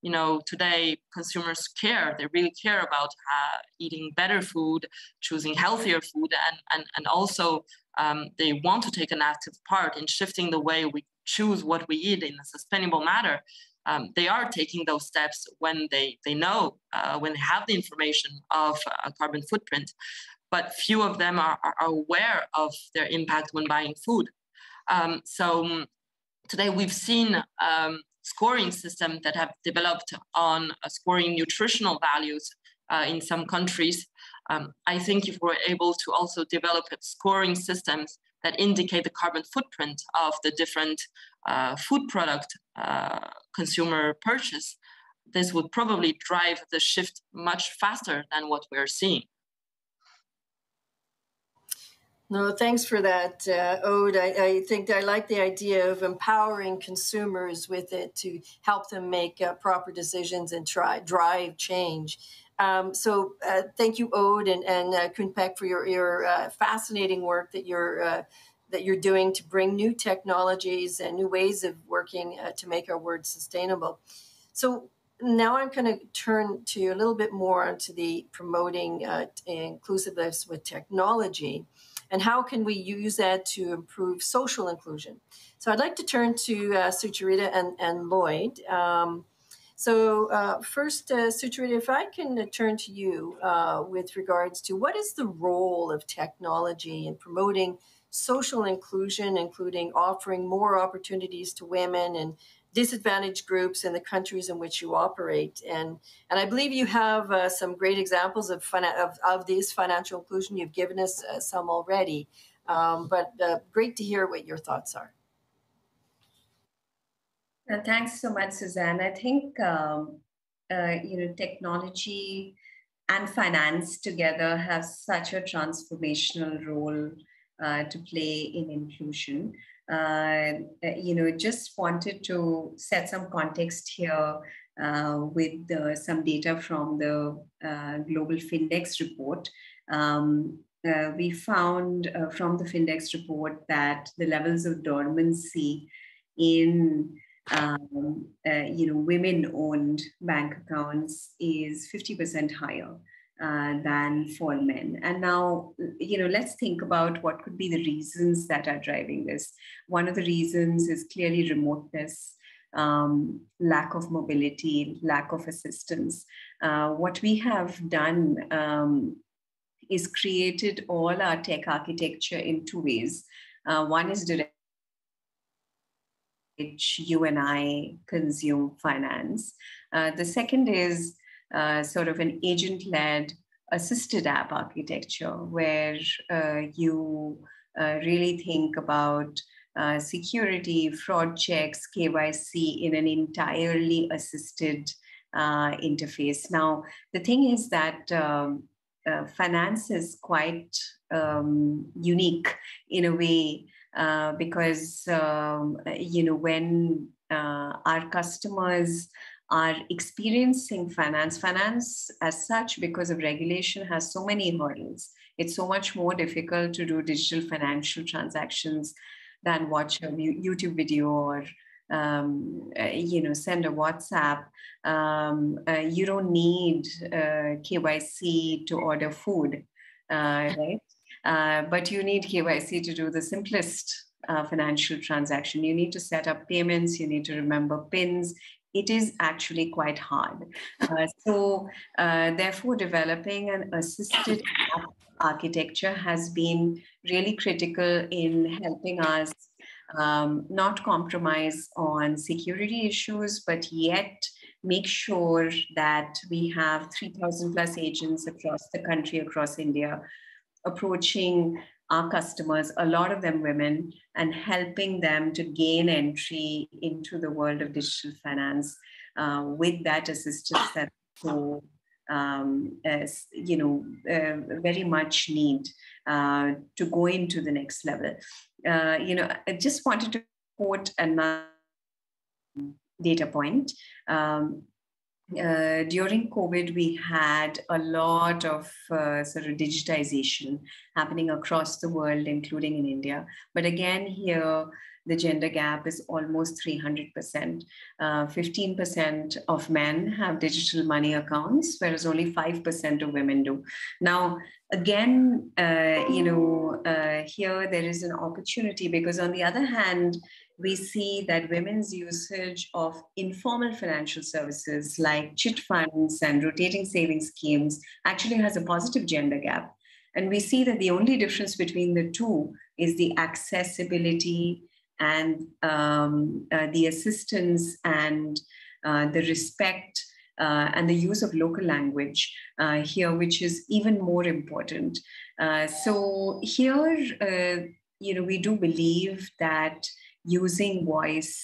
you know, today consumers care. They really care about uh, eating better food, choosing healthier food, and, and, and also um, they want to take an active part in shifting the way we choose what we eat in a sustainable manner. Um, they are taking those steps when they, they know, uh, when they have the information of uh, carbon footprint. But few of them are, are aware of their impact when buying food. Um, so today we've seen um, scoring systems that have developed on uh, scoring nutritional values uh, in some countries. Um, I think if we're able to also develop scoring systems that indicate the carbon footprint of the different uh, food product uh, consumer purchase, this would probably drive the shift much faster than what we're seeing. No, thanks for that, uh, Aude. I, I think I like the idea of empowering consumers with it to help them make uh, proper decisions and try drive change. Um, so uh, thank you, Aude, and, and uh, Khun Peck, for your, your uh, fascinating work that you're, uh, that you're doing to bring new technologies and new ways of working uh, to make our world sustainable. So now I'm going to turn to you a little bit more onto the promoting uh, inclusiveness with technology. And how can we use that to improve social inclusion? So I'd like to turn to uh, Sucharita and, and Lloyd. Um, so uh, first, uh, Sucharita, if I can uh, turn to you uh, with regards to what is the role of technology in promoting social inclusion, including offering more opportunities to women and disadvantaged groups in the countries in which you operate. And, and I believe you have uh, some great examples of, of, of this financial inclusion. You've given us uh, some already, um, but uh, great to hear what your thoughts are. Uh, thanks so much, Suzanne. I think um, uh, you know, technology and finance together have such a transformational role uh, to play in inclusion. Uh, you know, just wanted to set some context here uh, with uh, some data from the uh, Global Findex report. Um, uh, we found uh, from the Findex report that the levels of dormancy in um, uh, you know, women-owned bank accounts is fifty percent higher uh, than for men. And now, you know, let's think about what could be the reasons that are driving this. One of the reasons is clearly remoteness. um, lack of mobility, lack of assistance. Uh, what we have done um, is created all our tech architecture in two ways. Uh, one is direct, which you and I consume finance. Uh, the second is uh, sort of an agent-led assisted app architecture, where uh, you uh, really think about uh, security, fraud checks, K Y C in an entirely assisted uh, interface. Now, the thing is that um, uh, finance is quite um, unique in a way, Uh, because, um, you know, when uh, our customers are experiencing finance, finance as such, because of regulation, has so many hurdles. It's so much more difficult to do digital financial transactions than watch a YouTube video or, um, uh, you know, send a WhatsApp. Um, uh, you don't need uh, K Y C to order food, uh, right? Uh, but you need K Y C to do the simplest uh, financial transaction. You need to set up payments, you need to remember PINs. It is actually quite hard. Uh, so uh, therefore, developing an assisted app architecture has been really critical in helping us um, not compromise on security issues, but yet make sure that we have three thousand plus agents across the country, across India, approaching our customers, a lot of them women, and helping them to gain entry into the world of digital finance uh, with that assistance that so, um, as, you know, uh, very much need uh, to go into the next level. Uh, you know, I just wanted to quote another data point. Um, Uh, during COVID, we had a lot of uh, sort of digitization happening across the world, including in India. But again, here, the gender gap is almost three hundred percent. Uh, fifteen percent of men have digital money accounts, whereas only five percent of women do. Now, again, uh, you know, uh, here there is an opportunity, because on the other hand, we see that women's usage of informal financial services like chit funds and rotating savings schemes actually has a positive gender gap. And we see that the only difference between the two is the accessibility and um, uh, the assistance and uh, the respect uh, and the use of local language uh, here, which is even more important. Uh, so here, uh, you know, we do believe that using voice,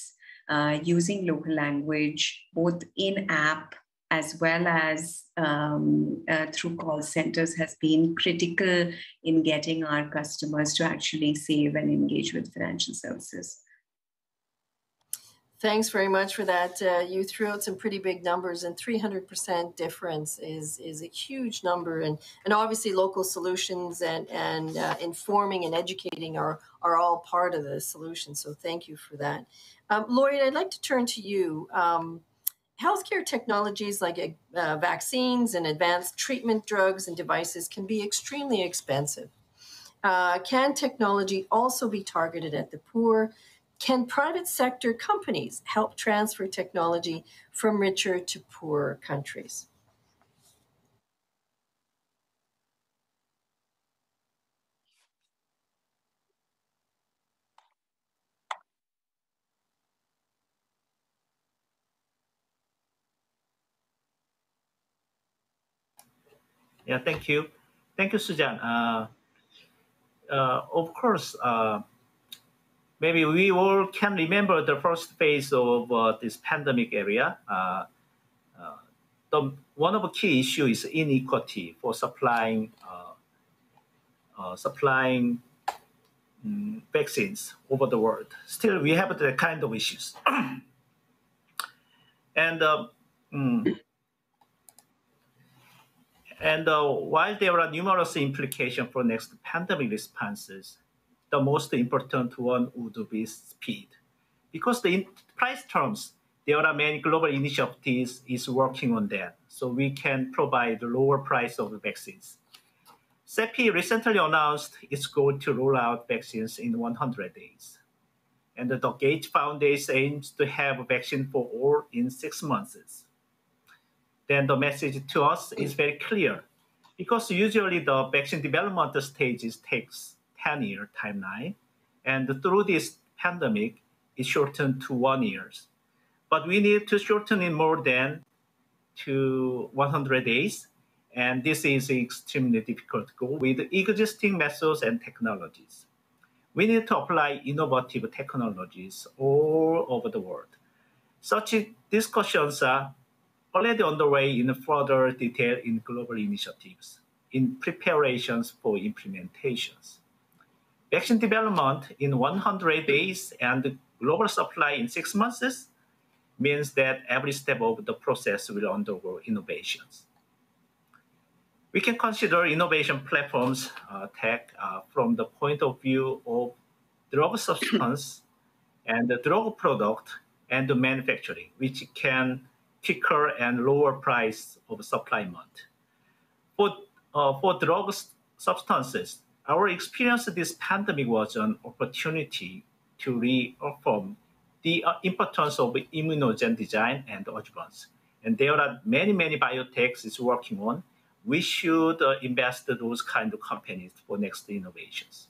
uh, using local language, both in-app as well as um, uh, through call centers, has been critical in getting our customers to actually save and engage with financial services. Thanks very much for that. Uh, you threw out some pretty big numbers, and three hundred percent difference is is a huge number. And, and obviously local solutions and, and uh, informing and educating are, are all part of the solution. So thank you for that. Um, Lloyd, I'd like to turn to you. Um, healthcare technologies like uh, vaccines and advanced treatment drugs and devices can be extremely expensive. Uh, can technology also be targeted at the poor? Can private sector companies help transfer technology from richer to poorer countries? Yeah, thank you. Thank you, Suzanne. Uh, uh, of course, uh, maybe we all can remember the first phase of uh, this pandemic area. Uh, uh, the, one of the key issues is inequality for supplying uh, uh, supplying um, vaccines over the world. Still, we have that kind of issues. and uh, mm, and uh, while there are numerous implications for next pandemic responses, the most important one would be speed. Because the in price terms, there are many global initiatives is working on that, so we can provide the lower price of the vaccines. C E P I recently announced its goal to roll out vaccines in one hundred days. And the Gates Foundation aims to have a vaccine for all in six months. Then the message to us is very clear, because usually the vaccine development stages takes ten-year timeline, and through this pandemic, it shortened to one year. But we need to shorten it more than to one hundred days, and this is extremely difficult goal with existing methods and technologies. We need to apply innovative technologies all over the world. Such discussions are already underway in further detail in global initiatives, in preparations for implementations. Vaccine development in one hundred days and global supply in six months means that every step of the process will undergo innovations. We can consider innovation platforms uh, tech uh, from the point of view of drug substance and the drug product and the manufacturing, which can quicker and lower price of supplement. For, uh, for drug substances, our experience of this pandemic was an opportunity to reaffirm the importance of immunogen design and adjuvants. And there are many, many biotechs is working on. We should uh, invest in those kind of companies for next innovations.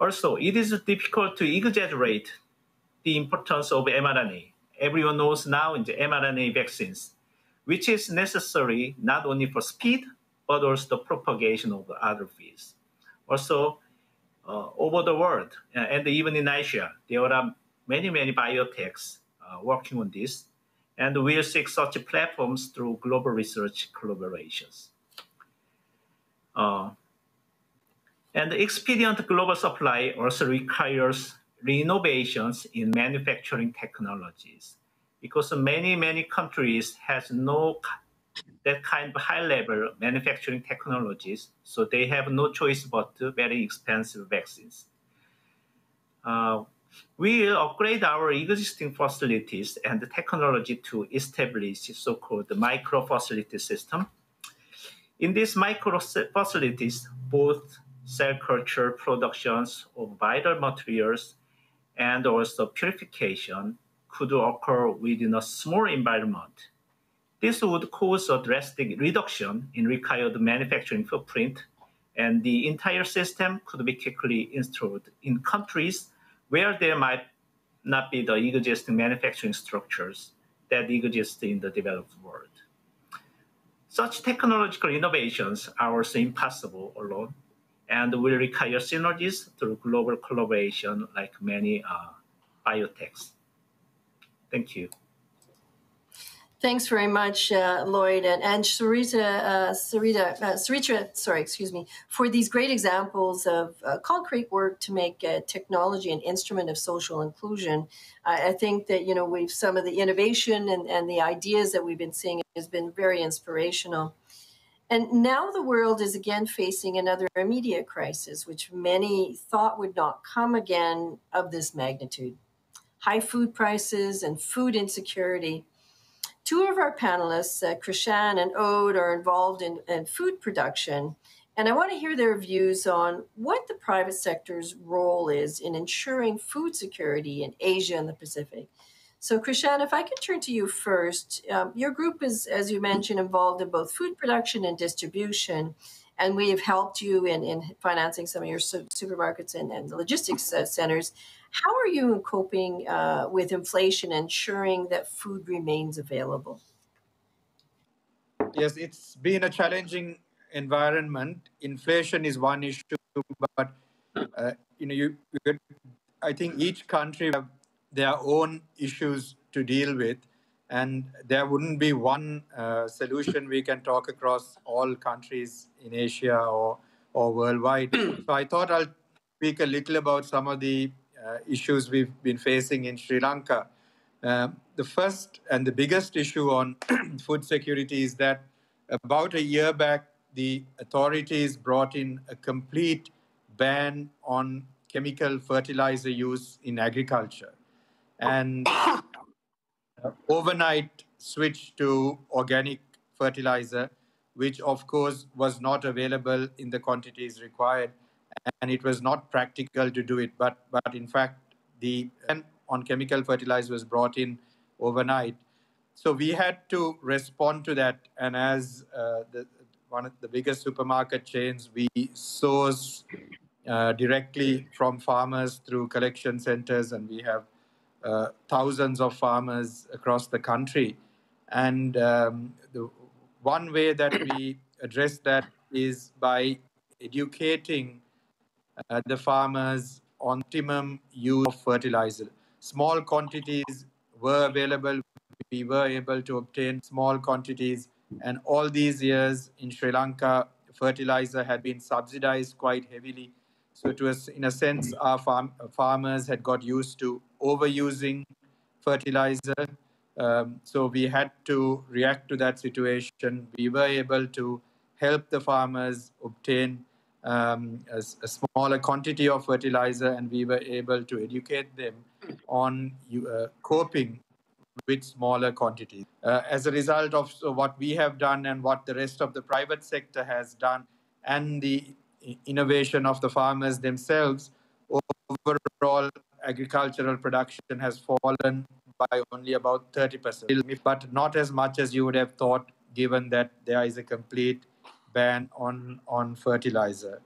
Also, it is difficult to exaggerate the importance of mRNA. Everyone knows now in the mRNA vaccines, which is necessary not only for speed, but also the propagation of the other fields. Also, uh, over the world, and even in Asia, there are many, many biotechs uh, working on this, and we'll seek such platforms through global research collaborations. Uh, and expedient global supply also requires renovations in manufacturing technologies, because many, many countries has no that kind of high-level manufacturing technologies, so they have no choice but very expensive vaccines. Uh, we upgrade our existing facilities and the technology to establish so-called micro-facility system. In these micro-facilities, both cell culture productions of vital materials and also purification could occur within a small environment. This would cause a drastic reduction in required manufacturing footprint, and the entire system could be quickly installed in countries where there might not be the existing manufacturing structures that exist in the developed world. Such technological innovations are also impossible alone, and will require synergies through global collaboration like many uh, biotechs. Thank you. Thanks very much, uh, Lloyd and, and Sucharita, uh, Sucharita, uh, Sucharita, sorry, excuse me, for these great examples of uh, concrete work to make uh, technology an instrument of social inclusion. I, I think that, you know, we've some of the innovation and, and the ideas that we've been seeing has been very inspirational. And now the world is again facing another immediate crisis, which many thought would not come again of this magnitude. High food prices and food insecurity. Two of our panelists, uh, Krishan and Aude, are involved in, in food production, and I want to hear their views on what the private sector's role is in ensuring food security in Asia and the Pacific. So, Krishan, if I could turn to you first. Um, your group is, as you mentioned, involved in both food production and distribution, and we have helped you in, in financing some of your su supermarkets and, and logistics uh, centers. How are you coping uh, with inflation, ensuring that food remains available? Yes, it's been a challenging environment. Inflation is one issue, but uh, you know, you, you, I think each country have their own issues to deal with, and there wouldn't be one uh, solution we can talk across all countries in Asia or or worldwide. So I thought I'll speak a little about some of the Uh, issues we've been facing in Sri Lanka. Uh, the first and the biggest issue on food security is that about a year back, the authorities brought in a complete ban on chemical fertilizer use in agriculture, and uh, overnight switch to organic fertilizer, which of course was not available in the quantities required. And it was not practical to do it, but, but in fact, the ban on chemical fertilizer was brought in overnight. So we had to respond to that. And as uh, the, one of the biggest supermarket chains, we source uh, directly from farmers through collection centers. And we have uh, thousands of farmers across the country. And um, the one way that we address that is by educating uh, the farmers on optimum use of fertilizer. Small quantities were available. We were able to obtain small quantities. And all these years in Sri Lanka, fertilizer had been subsidized quite heavily. So it was, in a sense, our farm, farmers had got used to overusing fertilizer. Um, so we had to react to that situation. We were able to help the farmers obtain um, a, a smaller quantity of fertilizer, and we were able to educate them on uh, coping with smaller quantities. Uh, as a result of so what we have done and what the rest of the private sector has done, and the innovation of the farmers themselves, overall agricultural production has fallen by only about thirty percent, but not as much as you would have thought, given that there is a complete ban on, on fertilizer.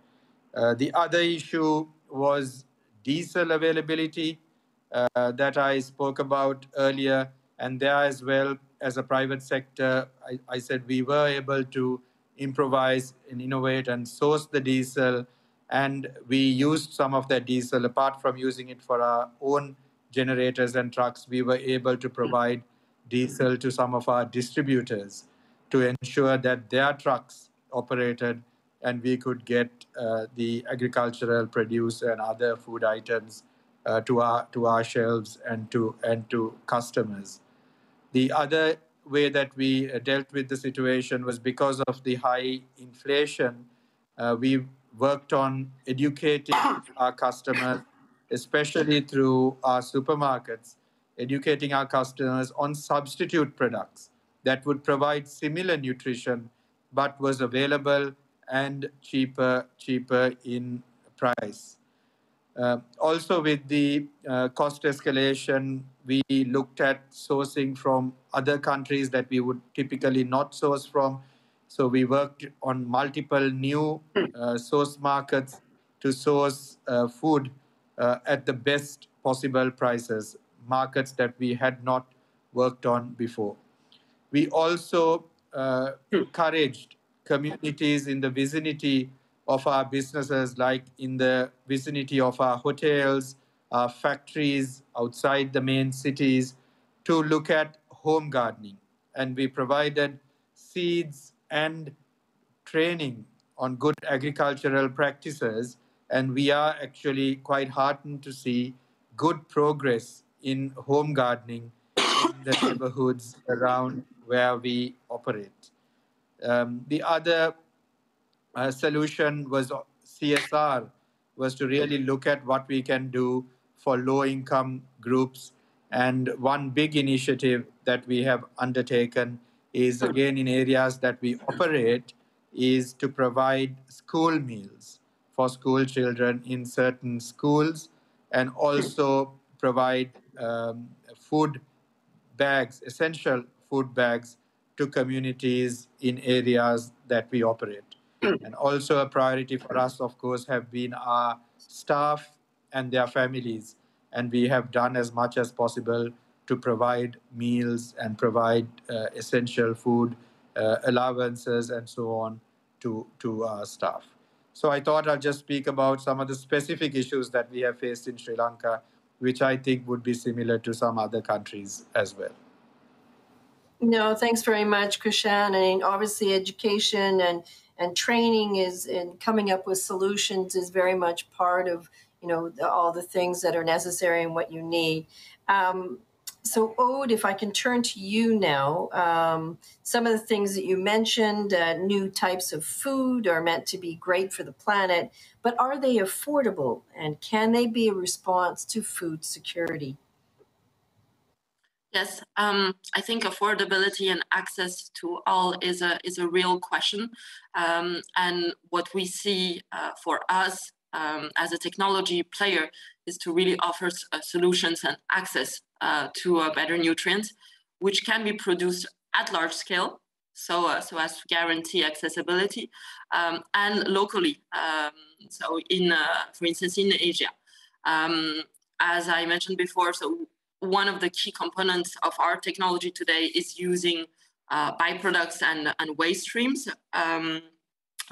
Uh, the other issue was diesel availability uh, that I spoke about earlier. And there as well, as a private sector, I, I said we were able to improvise and innovate and source the diesel. And we used some of that diesel, apart from using it for our own generators and trucks, we were able to provide diesel to some of our distributors to ensure that their trucks operated and we could get uh, the agricultural produce and other food items uh, to our to our shelves and to and to customers. The other way that we dealt with the situation was because of the high inflation. Uh, we worked on educating our customers, especially through our supermarkets, educating our customers on substitute products that would provide similar nutrition but was available and cheaper, cheaper in price. Uh, also, with the uh, cost escalation, we looked at sourcing from other countries that we would typically not source from. So we worked on multiple new uh, source markets to source uh, food Uh, at the best possible prices, markets that we had not worked on before. We also uh, encouraged communities in the vicinity of our businesses, like in the vicinity of our hotels, our factories outside the main cities, to look at home gardening. And we provided seeds and training on good agricultural practices. And we are actually quite heartened to see good progress in home gardening in the neighborhoods around where we operate. Um, the other uh, solution was C S R, was to really look at what we can do for low-income groups. And one big initiative that we have undertaken is, again, in areas that we operate, is to provide school meals for school children in certain schools, and also provide um, food bags, essential food bags, to communities in areas that we operate. And also a priority for us, of course, have been our staff and their families. And we have done as much as possible to provide meals and provide uh, essential food uh, allowances and so on to, to our staff. So I thought I'll just speak about some of the specific issues that we have faced in Sri Lanka, which I think would be similar to some other countries as well. No, thanks very much, Krishan. I mean, obviously education and, and training is, and coming up with solutions is very much part of, you know, the, all the things that are necessary and what you need. Um, So, Aude, if I can turn to you now, um, some of the things that you mentioned, uh, new types of food are meant to be great for the planet, but are they affordable and can they be a response to food security? Yes, um, I think affordability and access to all is a, is a real question. Um, and what we see uh, for us um, as a technology player is to really offer uh, solutions and access uh, to uh, better nutrients, which can be produced at large scale, so, uh, so as to guarantee accessibility, um, and locally, um, so in, uh, for instance, in Asia. Um, as I mentioned before, so one of the key components of our technology today is using uh, byproducts and, and waste streams, um,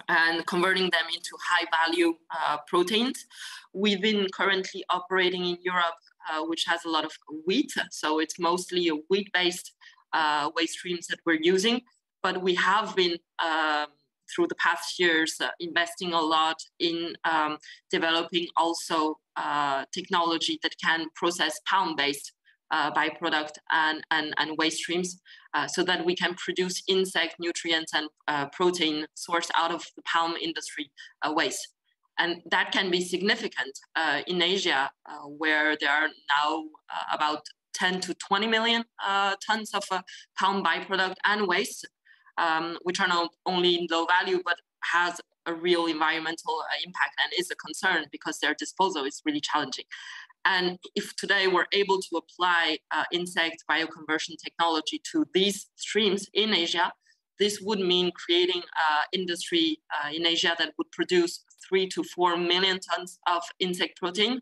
and converting them into high-value uh, proteins. We've been currently operating in Europe, uh, which has a lot of wheat, so it's mostly a wheat-based uh, waste streams that we're using, but we have been, um, through the past years, uh, investing a lot in um, developing also uh, technology that can process pound-based uh, byproduct and, and, and waste streams, uh, so that we can produce insect nutrients and uh, protein sourced out of the palm industry uh, waste. And that can be significant uh, in Asia, uh, where there are now uh, about ten to twenty million uh, tons of uh, palm byproduct and waste, um, which are not only low value, but has a real environmental uh, impact and is a concern because their disposal is really challenging. And if today we're able to apply uh, insect bioconversion technology to these streams in Asia, this would mean creating uh, industry uh, in Asia that would produce three to four million tons of insect protein,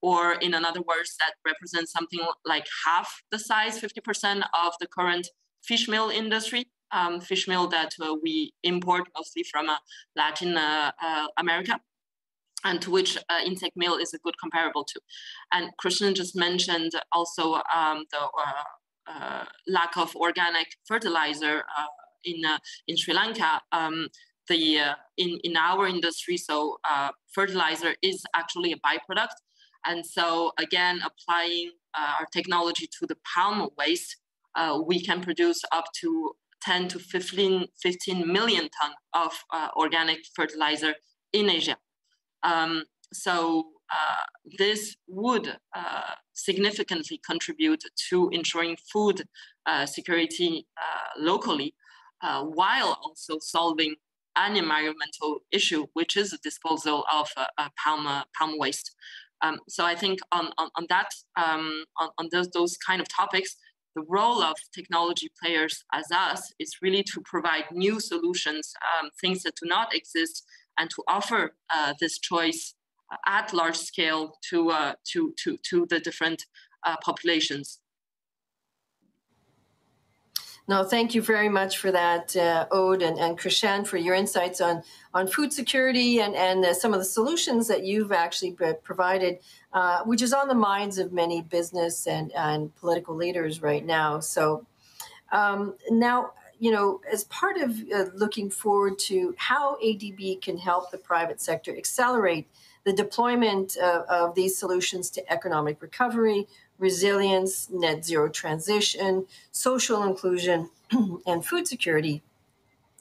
or in another words, that represents something like half the size, fifty percent of the current fish meal industry, um, fish meal that uh, we import mostly from uh, Latin uh, uh, America, and to which uh, insect meal is a good comparable to. And Krishan just mentioned also um, the uh, uh, lack of organic fertilizer uh, in, uh, in Sri Lanka. Um, the, uh, in, in our industry, so uh, fertilizer is actually a byproduct. And so again, applying uh, our technology to the palm waste, uh, we can produce up to ten to fifteen million ton of uh, organic fertilizer in Asia. Um, so uh, this would uh, significantly contribute to ensuring food uh, security uh, locally, uh, while also solving an environmental issue, which is the disposal of uh, uh, palm, uh, palm waste. Um, so I think on, on, on that, um, on, on those, those kind of topics, the role of technology players as us is really to provide new solutions, um, things that do not exist, and to offer uh, this choice at large scale to uh, to to to the different uh, populations. No, thank you very much for that, uh, Aude and, and Krishan, for your insights on on food security and and uh, some of the solutions that you've actually provided, uh, which is on the minds of many business and and political leaders right now. So um, now, you know, as part of uh, looking forward to how A D B can help the private sector accelerate the deployment uh, of these solutions to economic recovery, resilience, net zero transition, social inclusion, and food security.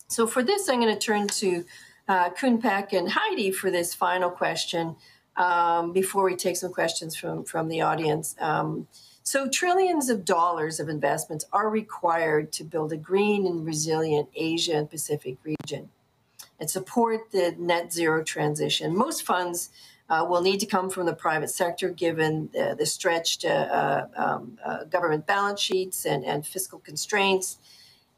So for this, I'm going to turn to uh, Kun Peck and Heidi for this final question um, before we take some questions from, from the audience. Um, So trillions of dollars of investments are required to build a green and resilient Asia and Pacific region and support the net zero transition. Most funds uh, will need to come from the private sector, given the, the stretched uh, uh, um, uh, government balance sheets and, and fiscal constraints.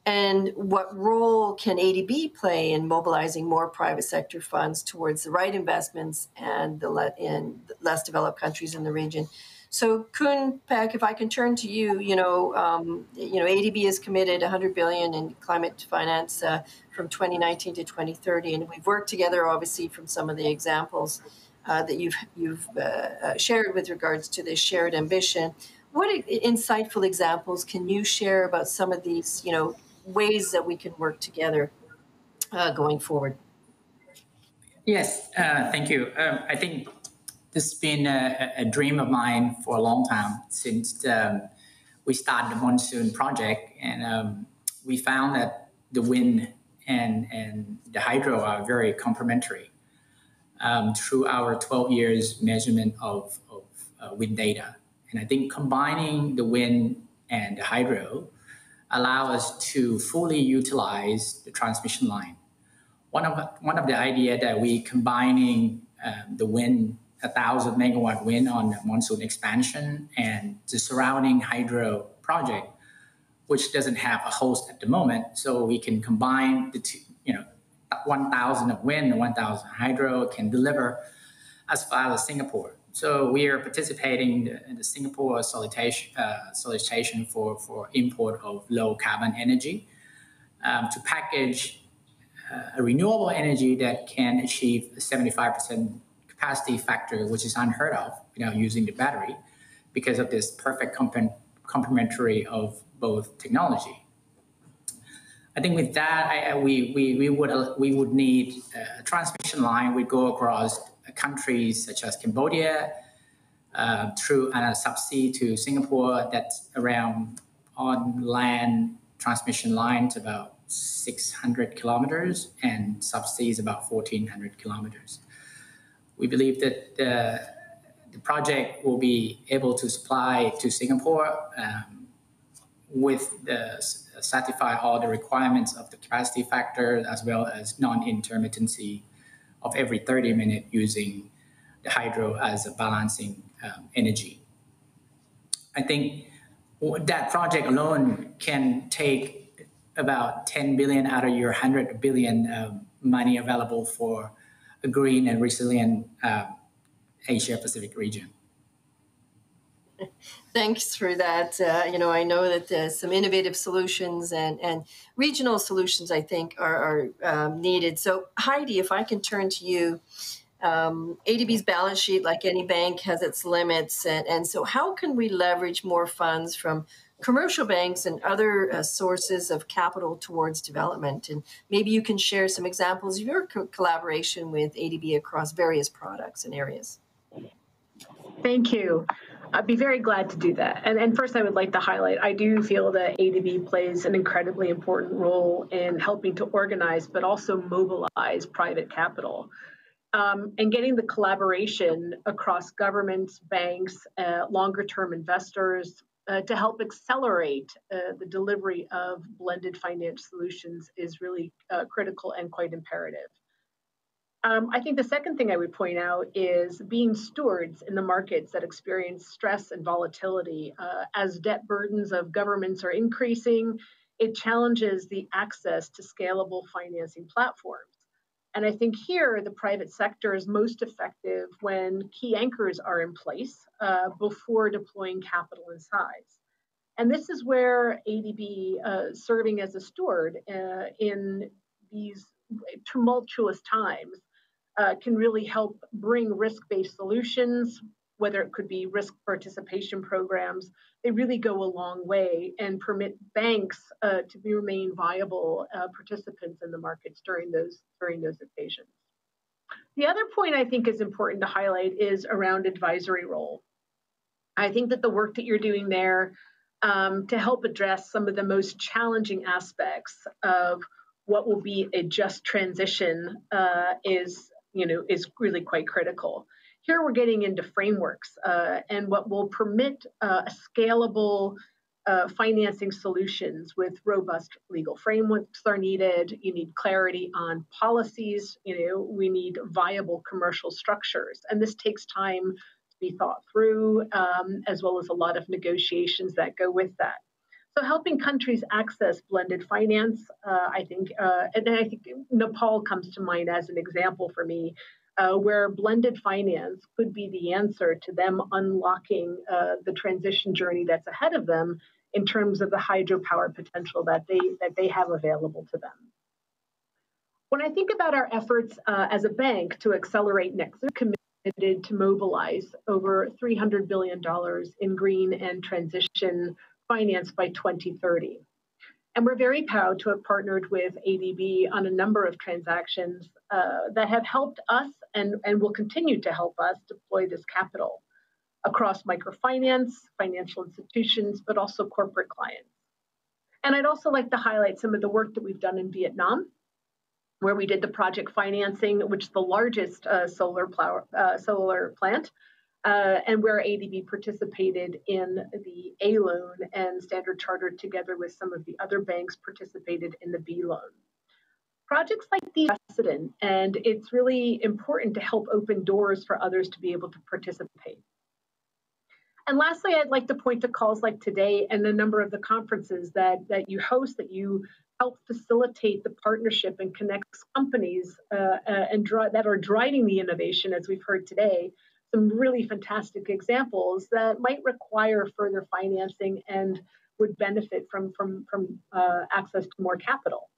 And what role can A D B play in mobilizing more private sector funds towards the right investments and the le in less developed countries in the region? So Kun Peck, if I can turn to you, you know, um, you know, A D B has committed one hundred billion dollars in climate finance uh, from twenty nineteen to twenty thirty, and we've worked together, obviously, from some of the examples uh, that you've you've uh, shared with regards to this shared ambition. What insightful examples can you share about some of these, you know, ways that we can work together uh, going forward? Yes, uh, thank you. Um, I think this has been a, a dream of mine for a long time, since um, we started the Monsoon project. And um, we found that the wind and, and the hydro are very complementary um, through our twelve years measurement of, of uh, wind data. And I think combining the wind and the hydro allow us to fully utilize the transmission line. One of, one of the ideas that we combining um, the wind a thousand megawatt win on the Monsoon expansion and the surrounding hydro project, which doesn't have a host at the moment. So we can combine the two, you know, one thousand of wind and one thousand hydro can deliver as far as Singapore. So we are participating in the Singapore solicitation, uh, solicitation for, for import of low carbon energy um, to package uh, a renewable energy that can achieve a seventy-five percent capacity factor, which is unheard of, you know, using the battery because of this perfect comp- complementary of both technology. I think with that, I, I, we, we, we, would, uh, we would need a transmission line. We'd go across countries such as Cambodia uh, through a uh, subsea to Singapore that's around on land transmission lines about six hundred kilometers and subsea is about fourteen hundred kilometers. We believe that uh, the project will be able to supply to Singapore um, with the satisfy all the requirements of the capacity factor as well as non-intermittency of every thirty minutes using the hydro as a balancing um, energy. I think that project alone can take about ten billion out of your one hundred billion uh, money available for a green and resilient uh, Asia Pacific region. Thanks for that. Uh, you know, I know that uh, some innovative solutions and, and regional solutions, I think, are, are um, needed. So, Heidi, if I can turn to you, um, A D B's balance sheet, like any bank, has its limits. And, and so how can we leverage more funds from commercial banks and other uh, sources of capital towards development? And maybe you can share some examples of your co- collaboration with A D B across various products and areas. Thank you. I'd be very glad to do that. And, and first, I would like to highlight, I do feel that A D B plays an incredibly important role in helping to organize, but also mobilize private capital. Um, and getting the collaboration across governments, banks, uh, longer-term investors uh, to help accelerate uh, the delivery of blended finance solutions is really uh, critical and quite imperative. Um, I think the second thing I would point out is being stewards in the markets that experience stress and volatility. Uh, as debt burdens of governments are increasing, it challenges the access to scalable financing platforms. And I think here the private sector is most effective when key anchors are in place uh, before deploying capital in size. And this is where A D B uh, serving as a steward uh, in these tumultuous times Uh, can really help bring risk-based solutions, whether it could be risk participation programs. They really go a long way and permit banks uh, to be, remain viable uh, participants in the markets during those, during those occasions. The other point I think is important to highlight is around advisory role. I think that the work that you're doing there um, to help address some of the most challenging aspects of what will be a just transition uh, is you know, is really quite critical. Here we're getting into frameworks uh, and what will permit uh, scalable uh, financing solutions with robust legal frameworks are needed. You need clarity on policies. You know, we need viable commercial structures. And this takes time to be thought through, um, as well as a lot of negotiations that go with that. So helping countries access blended finance, uh, I think, uh, and I think Nepal comes to mind as an example for me, uh, where blended finance could be the answer to them unlocking uh, the transition journey that's ahead of them in terms of the hydropower potential that they, that they have available to them. When I think about our efforts uh, as a bank to accelerate next, we're committed to mobilize over three hundred billion dollars in green and transition finance by twenty thirty. And we're very proud to have partnered with A D B on a number of transactions uh, that have helped us and, and will continue to help us deploy this capital across microfinance, financial institutions, but also corporate clients. And I'd also like to highlight some of the work that we've done in Vietnam, where we did the project financing, which is the largest uh, solar, plow, uh, solar plant, Uh, and where A D B participated in the A loan and Standard Chartered together with some of the other banks participated in the B loan. projects like these are precedent, and it's really important to help open doors for others to be able to participate. And lastly, I'd like to point to calls like today and the number of the conferences that, that you host, that you help facilitate the partnership and connects companies uh, uh, and that are driving the innovation, as we've heard today, some really fantastic examples that might require further financing and would benefit from, from, from uh, access to more capital.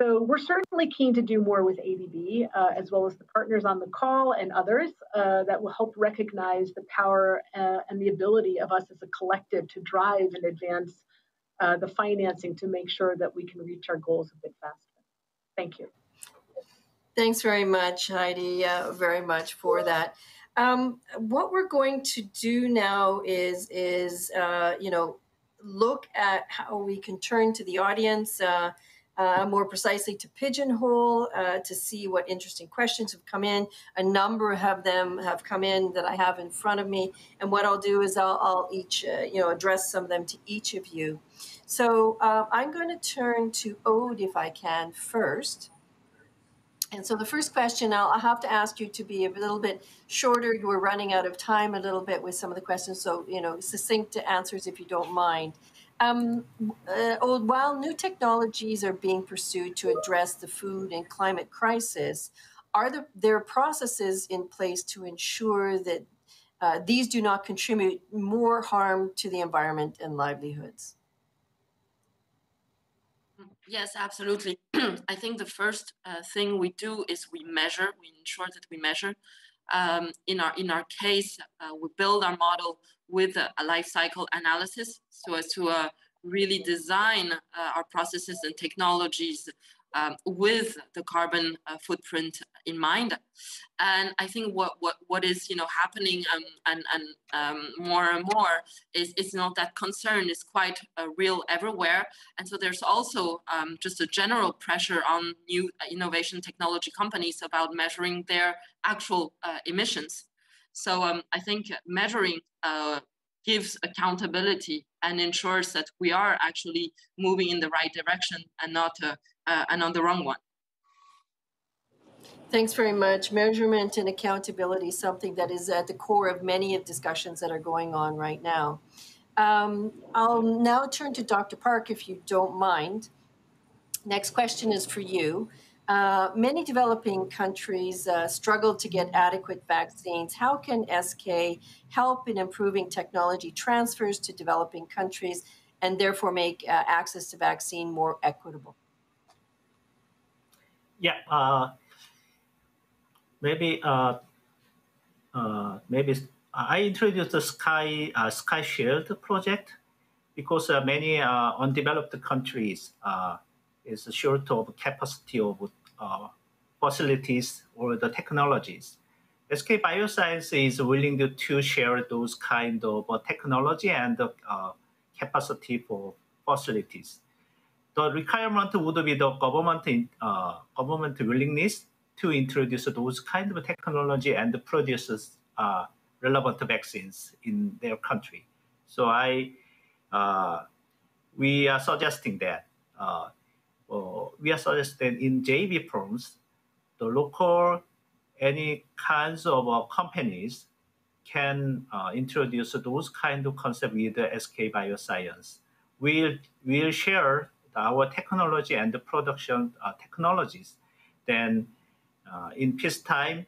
So we're certainly keen to do more with A D B, uh, as well as the partners on the call and others uh, that will help recognize the power uh, and the ability of us as a collective to drive and advance uh, the financing to make sure that we can reach our goals a bit faster. Thank you. Thanks very much, Heidi, uh, very much for that. Um, what we're going to do now is, is uh, you know, look at how we can turn to the audience, uh, Uh, more precisely to Pigeonhole, uh, to see what interesting questions have come in. A number of them have come in that I have in front of me. And what I'll do is I'll, I'll each, uh, you know, address some of them to each of you. So uh, I'm going to turn to Aude, if I can, first. And so the first question, I'll, I'll have to ask you to be a little bit shorter. You were running out of time a little bit with some of the questions. So, you know, succinct answers if you don't mind. Um, uh, while new technologies are being pursued to address the food and climate crisis, are there, there are processes in place to ensure that uh, these do not contribute more harm to the environment and livelihoods? Yes, absolutely. I think the first uh, thing we do is we measure, we ensure that we measure. Um, in our in our case, uh, we build our model with a, a life cycle analysis, so as to uh, really design uh, our processes and technologies um, with the carbon uh, footprint in mind. And I think what what what is you know happening um, and and um, more and more is it's not that concern is quite uh, real everywhere. And so there's also um, just a general pressure on new innovation technology companies about measuring their actual uh, emissions. So um, I think measuring uh, gives accountability and ensures that we are actually moving in the right direction and not uh, uh, and on the wrong one. Thanks very much. Measurement and accountability, something that is at the core of many of discussions that are going on right now. Um, I'll now turn to Doctor Park, if you don't mind. Next question is for you. Uh, many developing countries uh, struggle to get adequate vaccines. How can S K help in improving technology transfers to developing countries and therefore make uh, access to vaccine more equitable? Yeah, uh, maybe uh, uh, maybe I introduced the Sky uh, SkyShield project because uh, many uh, undeveloped countries uh, is short of capacity of uh, facilities or the technologies. S K Bioscience is willing to, to share those kind of uh, technology and uh, capacity for facilities. The requirement would be the government in, uh, government willingness to introduce those kind of technology and produce uh, relevant vaccines in their country. So I, uh, we are suggesting that. Uh, Uh, we are suggesting in J V firms, the local, any kinds of uh, companies can uh, introduce those kind of concepts with uh, S K Bioscience. We'll, we'll share our technology and the production uh, technologies. Then uh, in peacetime,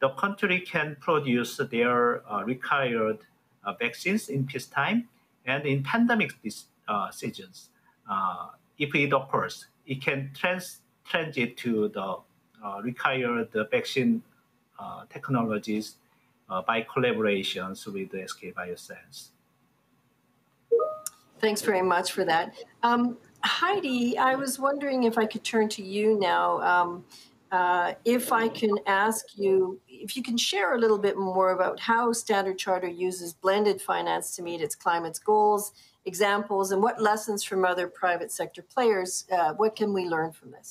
the country can produce their uh, required uh, vaccines in peacetime and in pandemic uh, seasons. Uh, If it occurs, it can trans transit to the uh, required vaccine uh, technologies uh, by collaborations with the S K Bioscience. Thanks very much for that. Um, Heidi, I was wondering if I could turn to you now. Um, uh, if I can ask you, if you can share a little bit more about how Standard Chartered uses blended finance to meet its climate goals, examples, and what lessons from other private sector players, uh, what can we learn from this?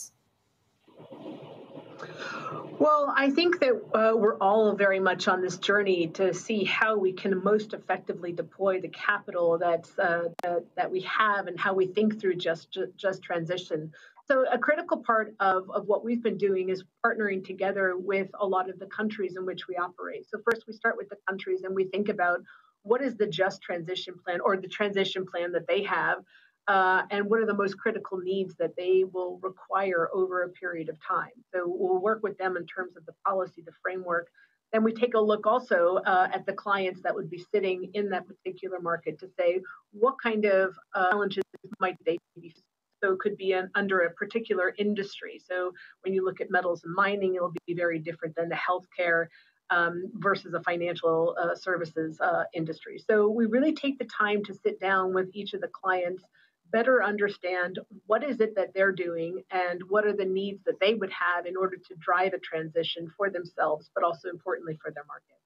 Well, I think that uh, we're all very much on this journey to see how we can most effectively deploy the capital that's, uh, that, that we have and how we think through just, just transition. So a critical part of, of what we've been doing is partnering together with a lot of the countries in which we operate. So first we start with the countries and we think about what is the just transition plan or the transition plan that they have, uh, and what are the most critical needs that they will require over a period of time. So we'll work with them in terms of the policy, the framework. Then we take a look also uh, at the clients that would be sitting in that particular market to say, what kind of uh, challenges might they be facing? So it could be an, under a particular industry. So when you look at metals and mining, it'll be very different than the healthcare um, versus a financial uh, services uh, industry. So we really take the time to sit down with each of the clients, better understand what is it that they're doing and what are the needs that they would have in order to drive a transition for themselves, but also importantly for their market.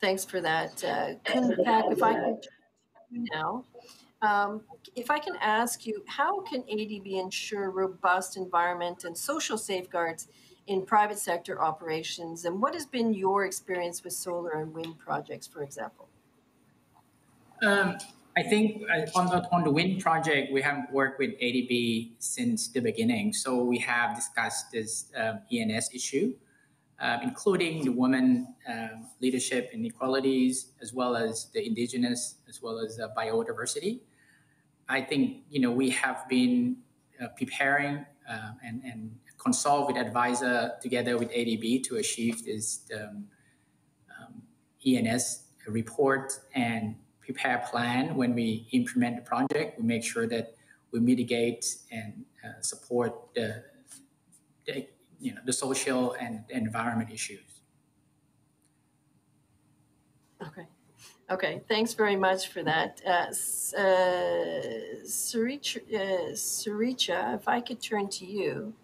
Thanks for that. Uh, if I can now. Um, if I can ask you, how can A D B ensure robust environment and social safeguards in private sector operations? And what has been your experience with solar and wind projects, for example? Um, I think on the, on the wind project, we have worked with A D B since the beginning. So we have discussed this uh, E N S issue, uh, including the women uh, leadership inequalities, as well as the indigenous, as well as uh, biodiversity. I think, you know, we have been uh, preparing uh, and, and consult with advisor together with A D B to achieve this um, um, E N S report and prepare plan. When we implement the project, we make sure that we mitigate and uh, support the, the, you know, the social and environment issues. Okay. Okay, thanks very much for that. Uh, uh, Surecha, uh, Surecha, if I could turn to you.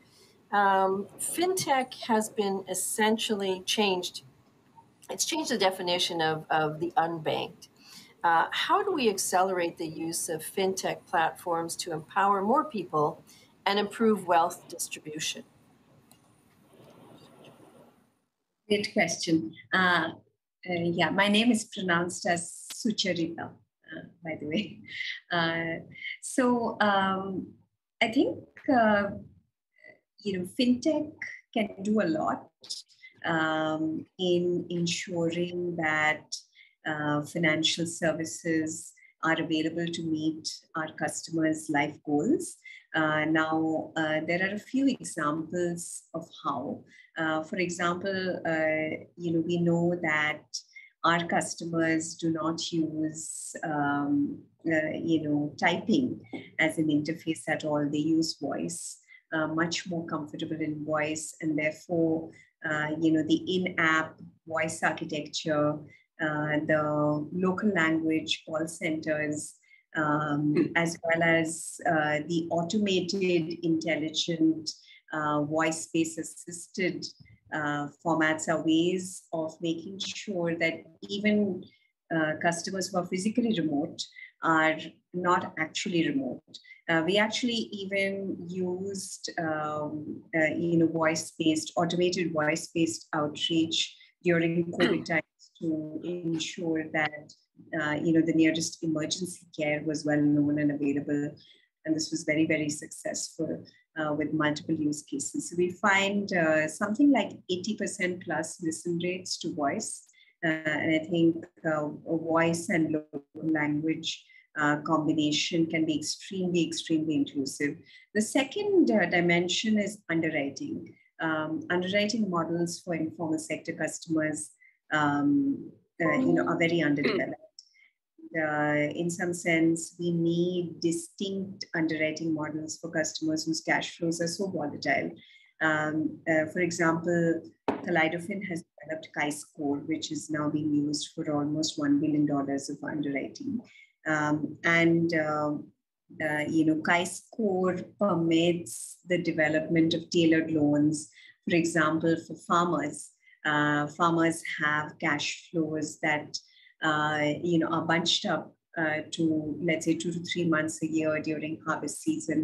Um, FinTech has been essentially changed. It's changed the definition of, of the unbanked. Uh, how do we accelerate the use of FinTech platforms to empower more people and improve wealth distribution? Great question. Uh, Uh, yeah, my name is pronounced as Sucharita, uh, by the way. Uh, so um, I think, uh, you know, FinTech can do a lot um, in ensuring that uh, financial services are available to meet our customers' life goals. Uh, now, uh, there are a few examples of how. Uh, for example, uh, you know, we know that our customers do not use, um, uh, you know, typing as an interface at all. They use voice, uh, much more comfortable in voice, and therefore, uh, you know, the in-app voice architecture, uh, the local language call centers, um, as well as uh, the automated, intelligent uh, voice-based assisted uh, formats are ways of making sure that even uh, customers who are physically remote are not actually remote. Uh, we actually even used um, uh, you know, voice-based, automated voice-based outreach during COVID times to ensure that Uh, you know, the nearest emergency care was well known and available. And this was very, very successful uh, with multiple use cases. So we find uh, something like eighty percent plus listen rates to voice. Uh, and I think uh, voice and local language uh, combination can be extremely, extremely inclusive. The second uh, dimension is underwriting. Um, underwriting models for informal sector customers um, uh, you know, are very underdeveloped. Uh, in some sense, we need distinct underwriting models for customers whose cash flows are so volatile. Um, uh, for example, Kaleidofin has developed KaiScore, which is now being used for almost one billion dollars of underwriting. Um, and, uh, uh, you know, KaiScore permits the development of tailored loans, for example, for farmers. Uh, farmers have cash flows that Uh, you know, are bunched up uh, to, let's say, two to three months a year during harvest season.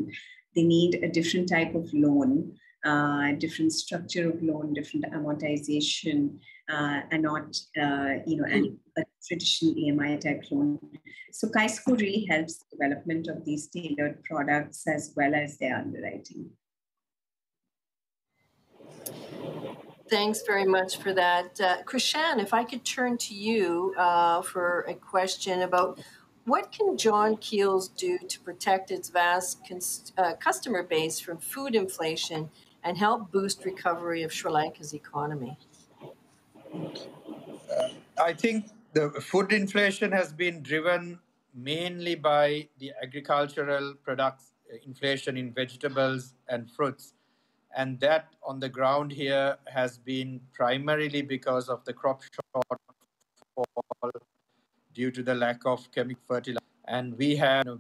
They need a different type of loan uh, different structure of loan, different amortization, uh, and not, uh, you know, and a traditional A M I type loan. So KaiScore really helps the development of these tailored products as well as their underwriting. Thanks very much for that. Uh, Krishan, if I could turn to you uh, for a question about what can John Keells do to protect its vast uh, customer base from food inflation and help boost recovery of Sri Lanka's economy? Uh, I think the food inflation has been driven mainly by the agricultural products, inflation in vegetables and fruits. And that on the ground here has been primarily because of the crop shortfall due to the lack of chemical fertilizer. And we have, you know,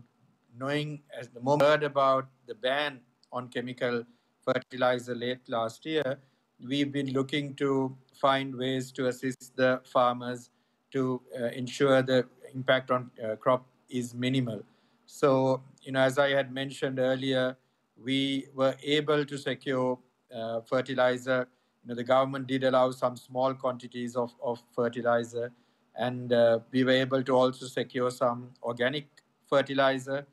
knowing as the moment heard about the ban on chemical fertilizer late last year, we've been looking to find ways to assist the farmers to uh, ensure the impact on uh, crop is minimal. So, you know, as I had mentioned earlier, we were able to secure uh, fertilizer. You know, the government did allow some small quantities of, of fertilizer, and uh, we were able to also secure some organic fertilizer.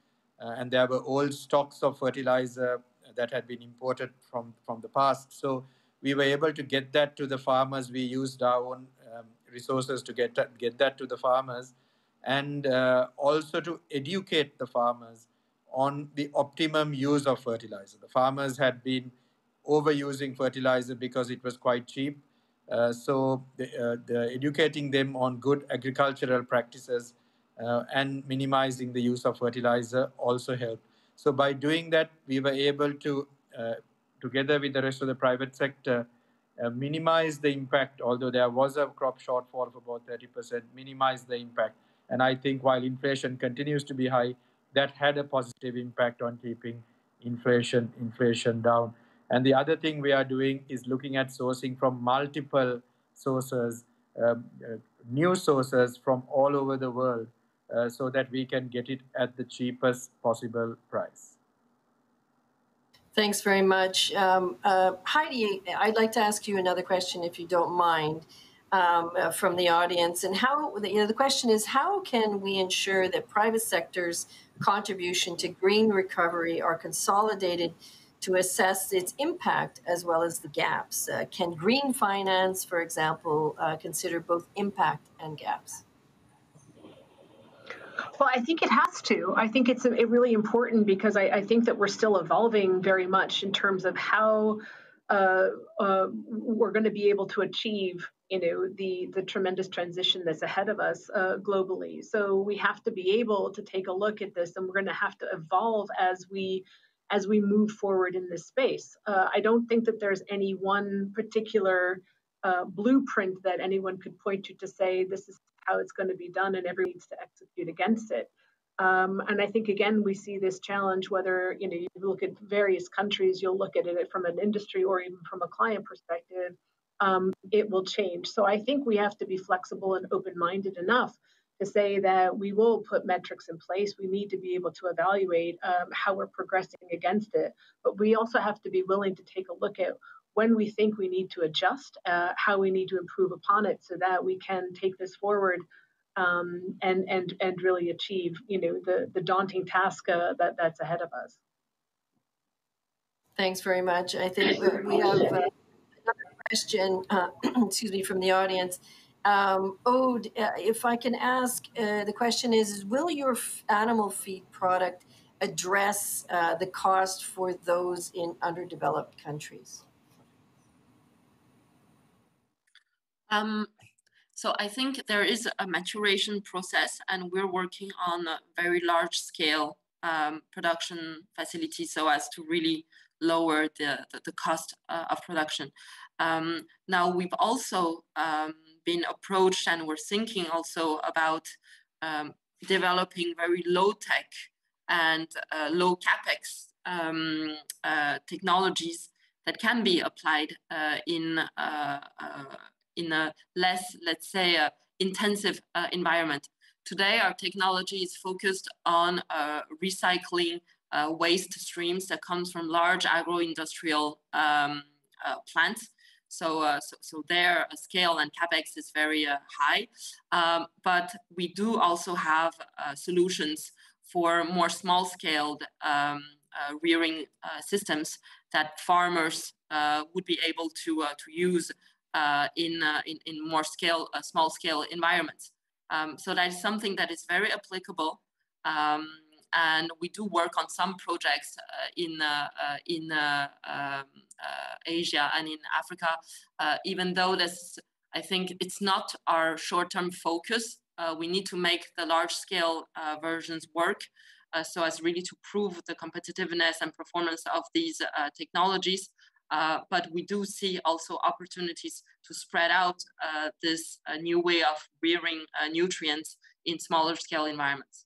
Uh, and there were old stocks of fertilizer that had been imported from, from the past. So we were able to get that to the farmers. We used our own um, resources to get that, get that to the farmers, and uh, also to educate the farmers on the optimum use of fertilizer. The farmers had been overusing fertilizer because it was quite cheap. Uh, so the, uh, the educating them on good agricultural practices uh, and minimizing the use of fertilizer also helped. So by doing that, we were able to, uh, together with the rest of the private sector, uh, minimize the impact, although there was a crop shortfall of about thirty percent, minimize the impact. And I think while inflation continues to be high, that had a positive impact on keeping inflation inflation down. And the other thing we are doing is looking at sourcing from multiple sources, um, uh, new sources from all over the world, uh, so that we can get it at the cheapest possible price. Thanks very much. Um, uh, Heidi, I'd like to ask you another question, if you don't mind. Um, uh, from the audience, and how, you know, the question is, how can we ensure that private sector's contribution to green recovery are consolidated to assess its impact as well as the gaps? Uh, can green finance, for example, uh, consider both impact and gaps? Well, I think it has to. I think it's it really important, because I, I think that we're still evolving very much in terms of how uh, uh, we're going to be able to achieve, you know, the, the tremendous transition that's ahead of us uh, globally. So we have to be able to take a look at this, and we're going to have to evolve as we as we move forward in this space. Uh, I don't think that there's any one particular uh, blueprint that anyone could point to to say this is how it's going to be done, and everyone needs to execute against it. Um, and I think, again, we see this challenge, whether, you know, you look at various countries, you'll look at it from an industry or even from a client perspective. Um, it will change. So I think we have to be flexible and open-minded enough to say that we will put metrics in place. We need to be able to evaluate um, how we're progressing against it. But we also have to be willing to take a look at when we think we need to adjust, uh, how we need to improve upon it, so that we can take this forward um, and, and, and really achieve, you know, the, the daunting task uh, that, that's ahead of us. Thanks very much. I think we have... Uh, question, uh, excuse me, from the audience. Um, Aude, uh, if I can ask, uh, the question is, is will your animal feed product address uh, the cost for those in underdeveloped countries? Um, so I think there is a maturation process, and we're working on a very large scale um, production facility so as to really lower the, the, the cost uh, of production. Um, now, we've also um, been approached, and we're thinking also about um, developing very low-tech and uh, low-capex um, uh, technologies that can be applied uh, in, uh, uh, in a less, let's say, uh, intensive uh, environment. Today, our technology is focused on uh, recycling uh, waste streams that comes from large agro-industrial um, uh, plants. So, uh, so, so their scale and CapEx is very uh, high. Um, but we do also have uh, solutions for more small-scaled um, uh, rearing uh, systems that farmers uh, would be able to, uh, to use uh, in, uh, in, in more scale, uh, small-scale environments. Um, so that is something that is very applicable. Um, and we do work on some projects uh, in, uh, uh, in uh, um, uh, Asia and in Africa, uh, even though this, I think it's not our short-term focus. Uh, we need to make the large-scale uh, versions work uh, so as really to prove the competitiveness and performance of these uh, technologies. Uh, but we do see also opportunities to spread out uh, this uh, new way of rearing uh, nutrients in smaller scale environments.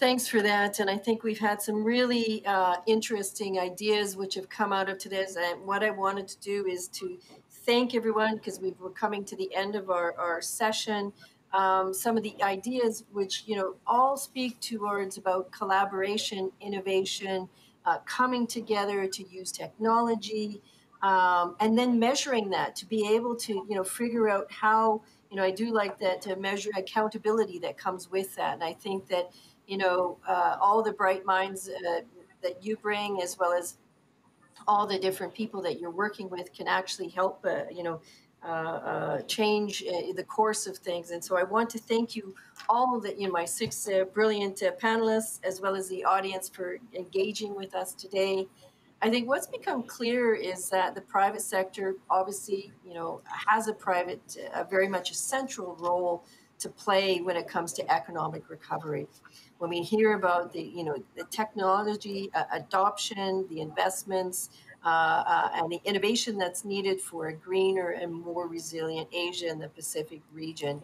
Thanks for that. And I think we've had some really uh, interesting ideas which have come out of today's. And what I wanted to do is to thank everyone because we were coming to the end of our, our session. Um, some of the ideas which, you know, all speak towards about collaboration, innovation, Uh, coming together to use technology, um, and then measuring that to be able to, you know, figure out how, you know, I do like that to measure accountability that comes with that. And I think that, you know, uh, all the bright minds uh, that you bring, as well as all the different people that you're working with, can actually help, uh, you know, uh, uh, change uh, the course of things. And so I want to thank you all that, you know, my six uh, brilliant uh, panelists, as well as the audience, for engaging with us today. I think what's become clear is that the private sector, obviously, you know, has a private, uh, very much a central role to play when it comes to economic recovery. When we hear about the, you know, the technology uh, adoption, the investments, uh, uh, and the innovation that's needed for a greener and more resilient Asia and the Pacific region.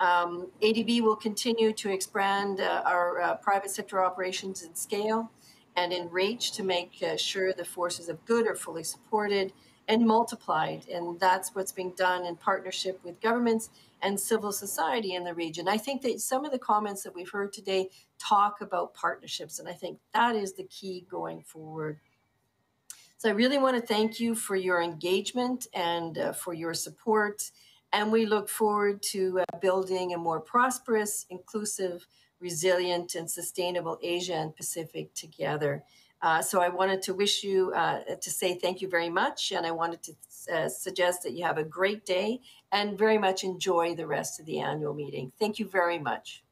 Um, A D B will continue to expand uh, our uh, private sector operations in scale and in reach to make uh, sure the forces of good are fully supported and multiplied. And that's what's being done in partnership with governments and civil society in the region. I think that some of the comments that we've heard today talk about partnerships, and I think that is the key going forward. So I really want to thank you for your engagement and uh, for your support. And we look forward to uh, building a more prosperous, inclusive, resilient, and sustainable Asia and Pacific together. Uh, so I wanted to wish you, uh, to say thank you very much, and I wanted to uh, suggest that you have a great day and very much enjoy the rest of the annual meeting. Thank you very much.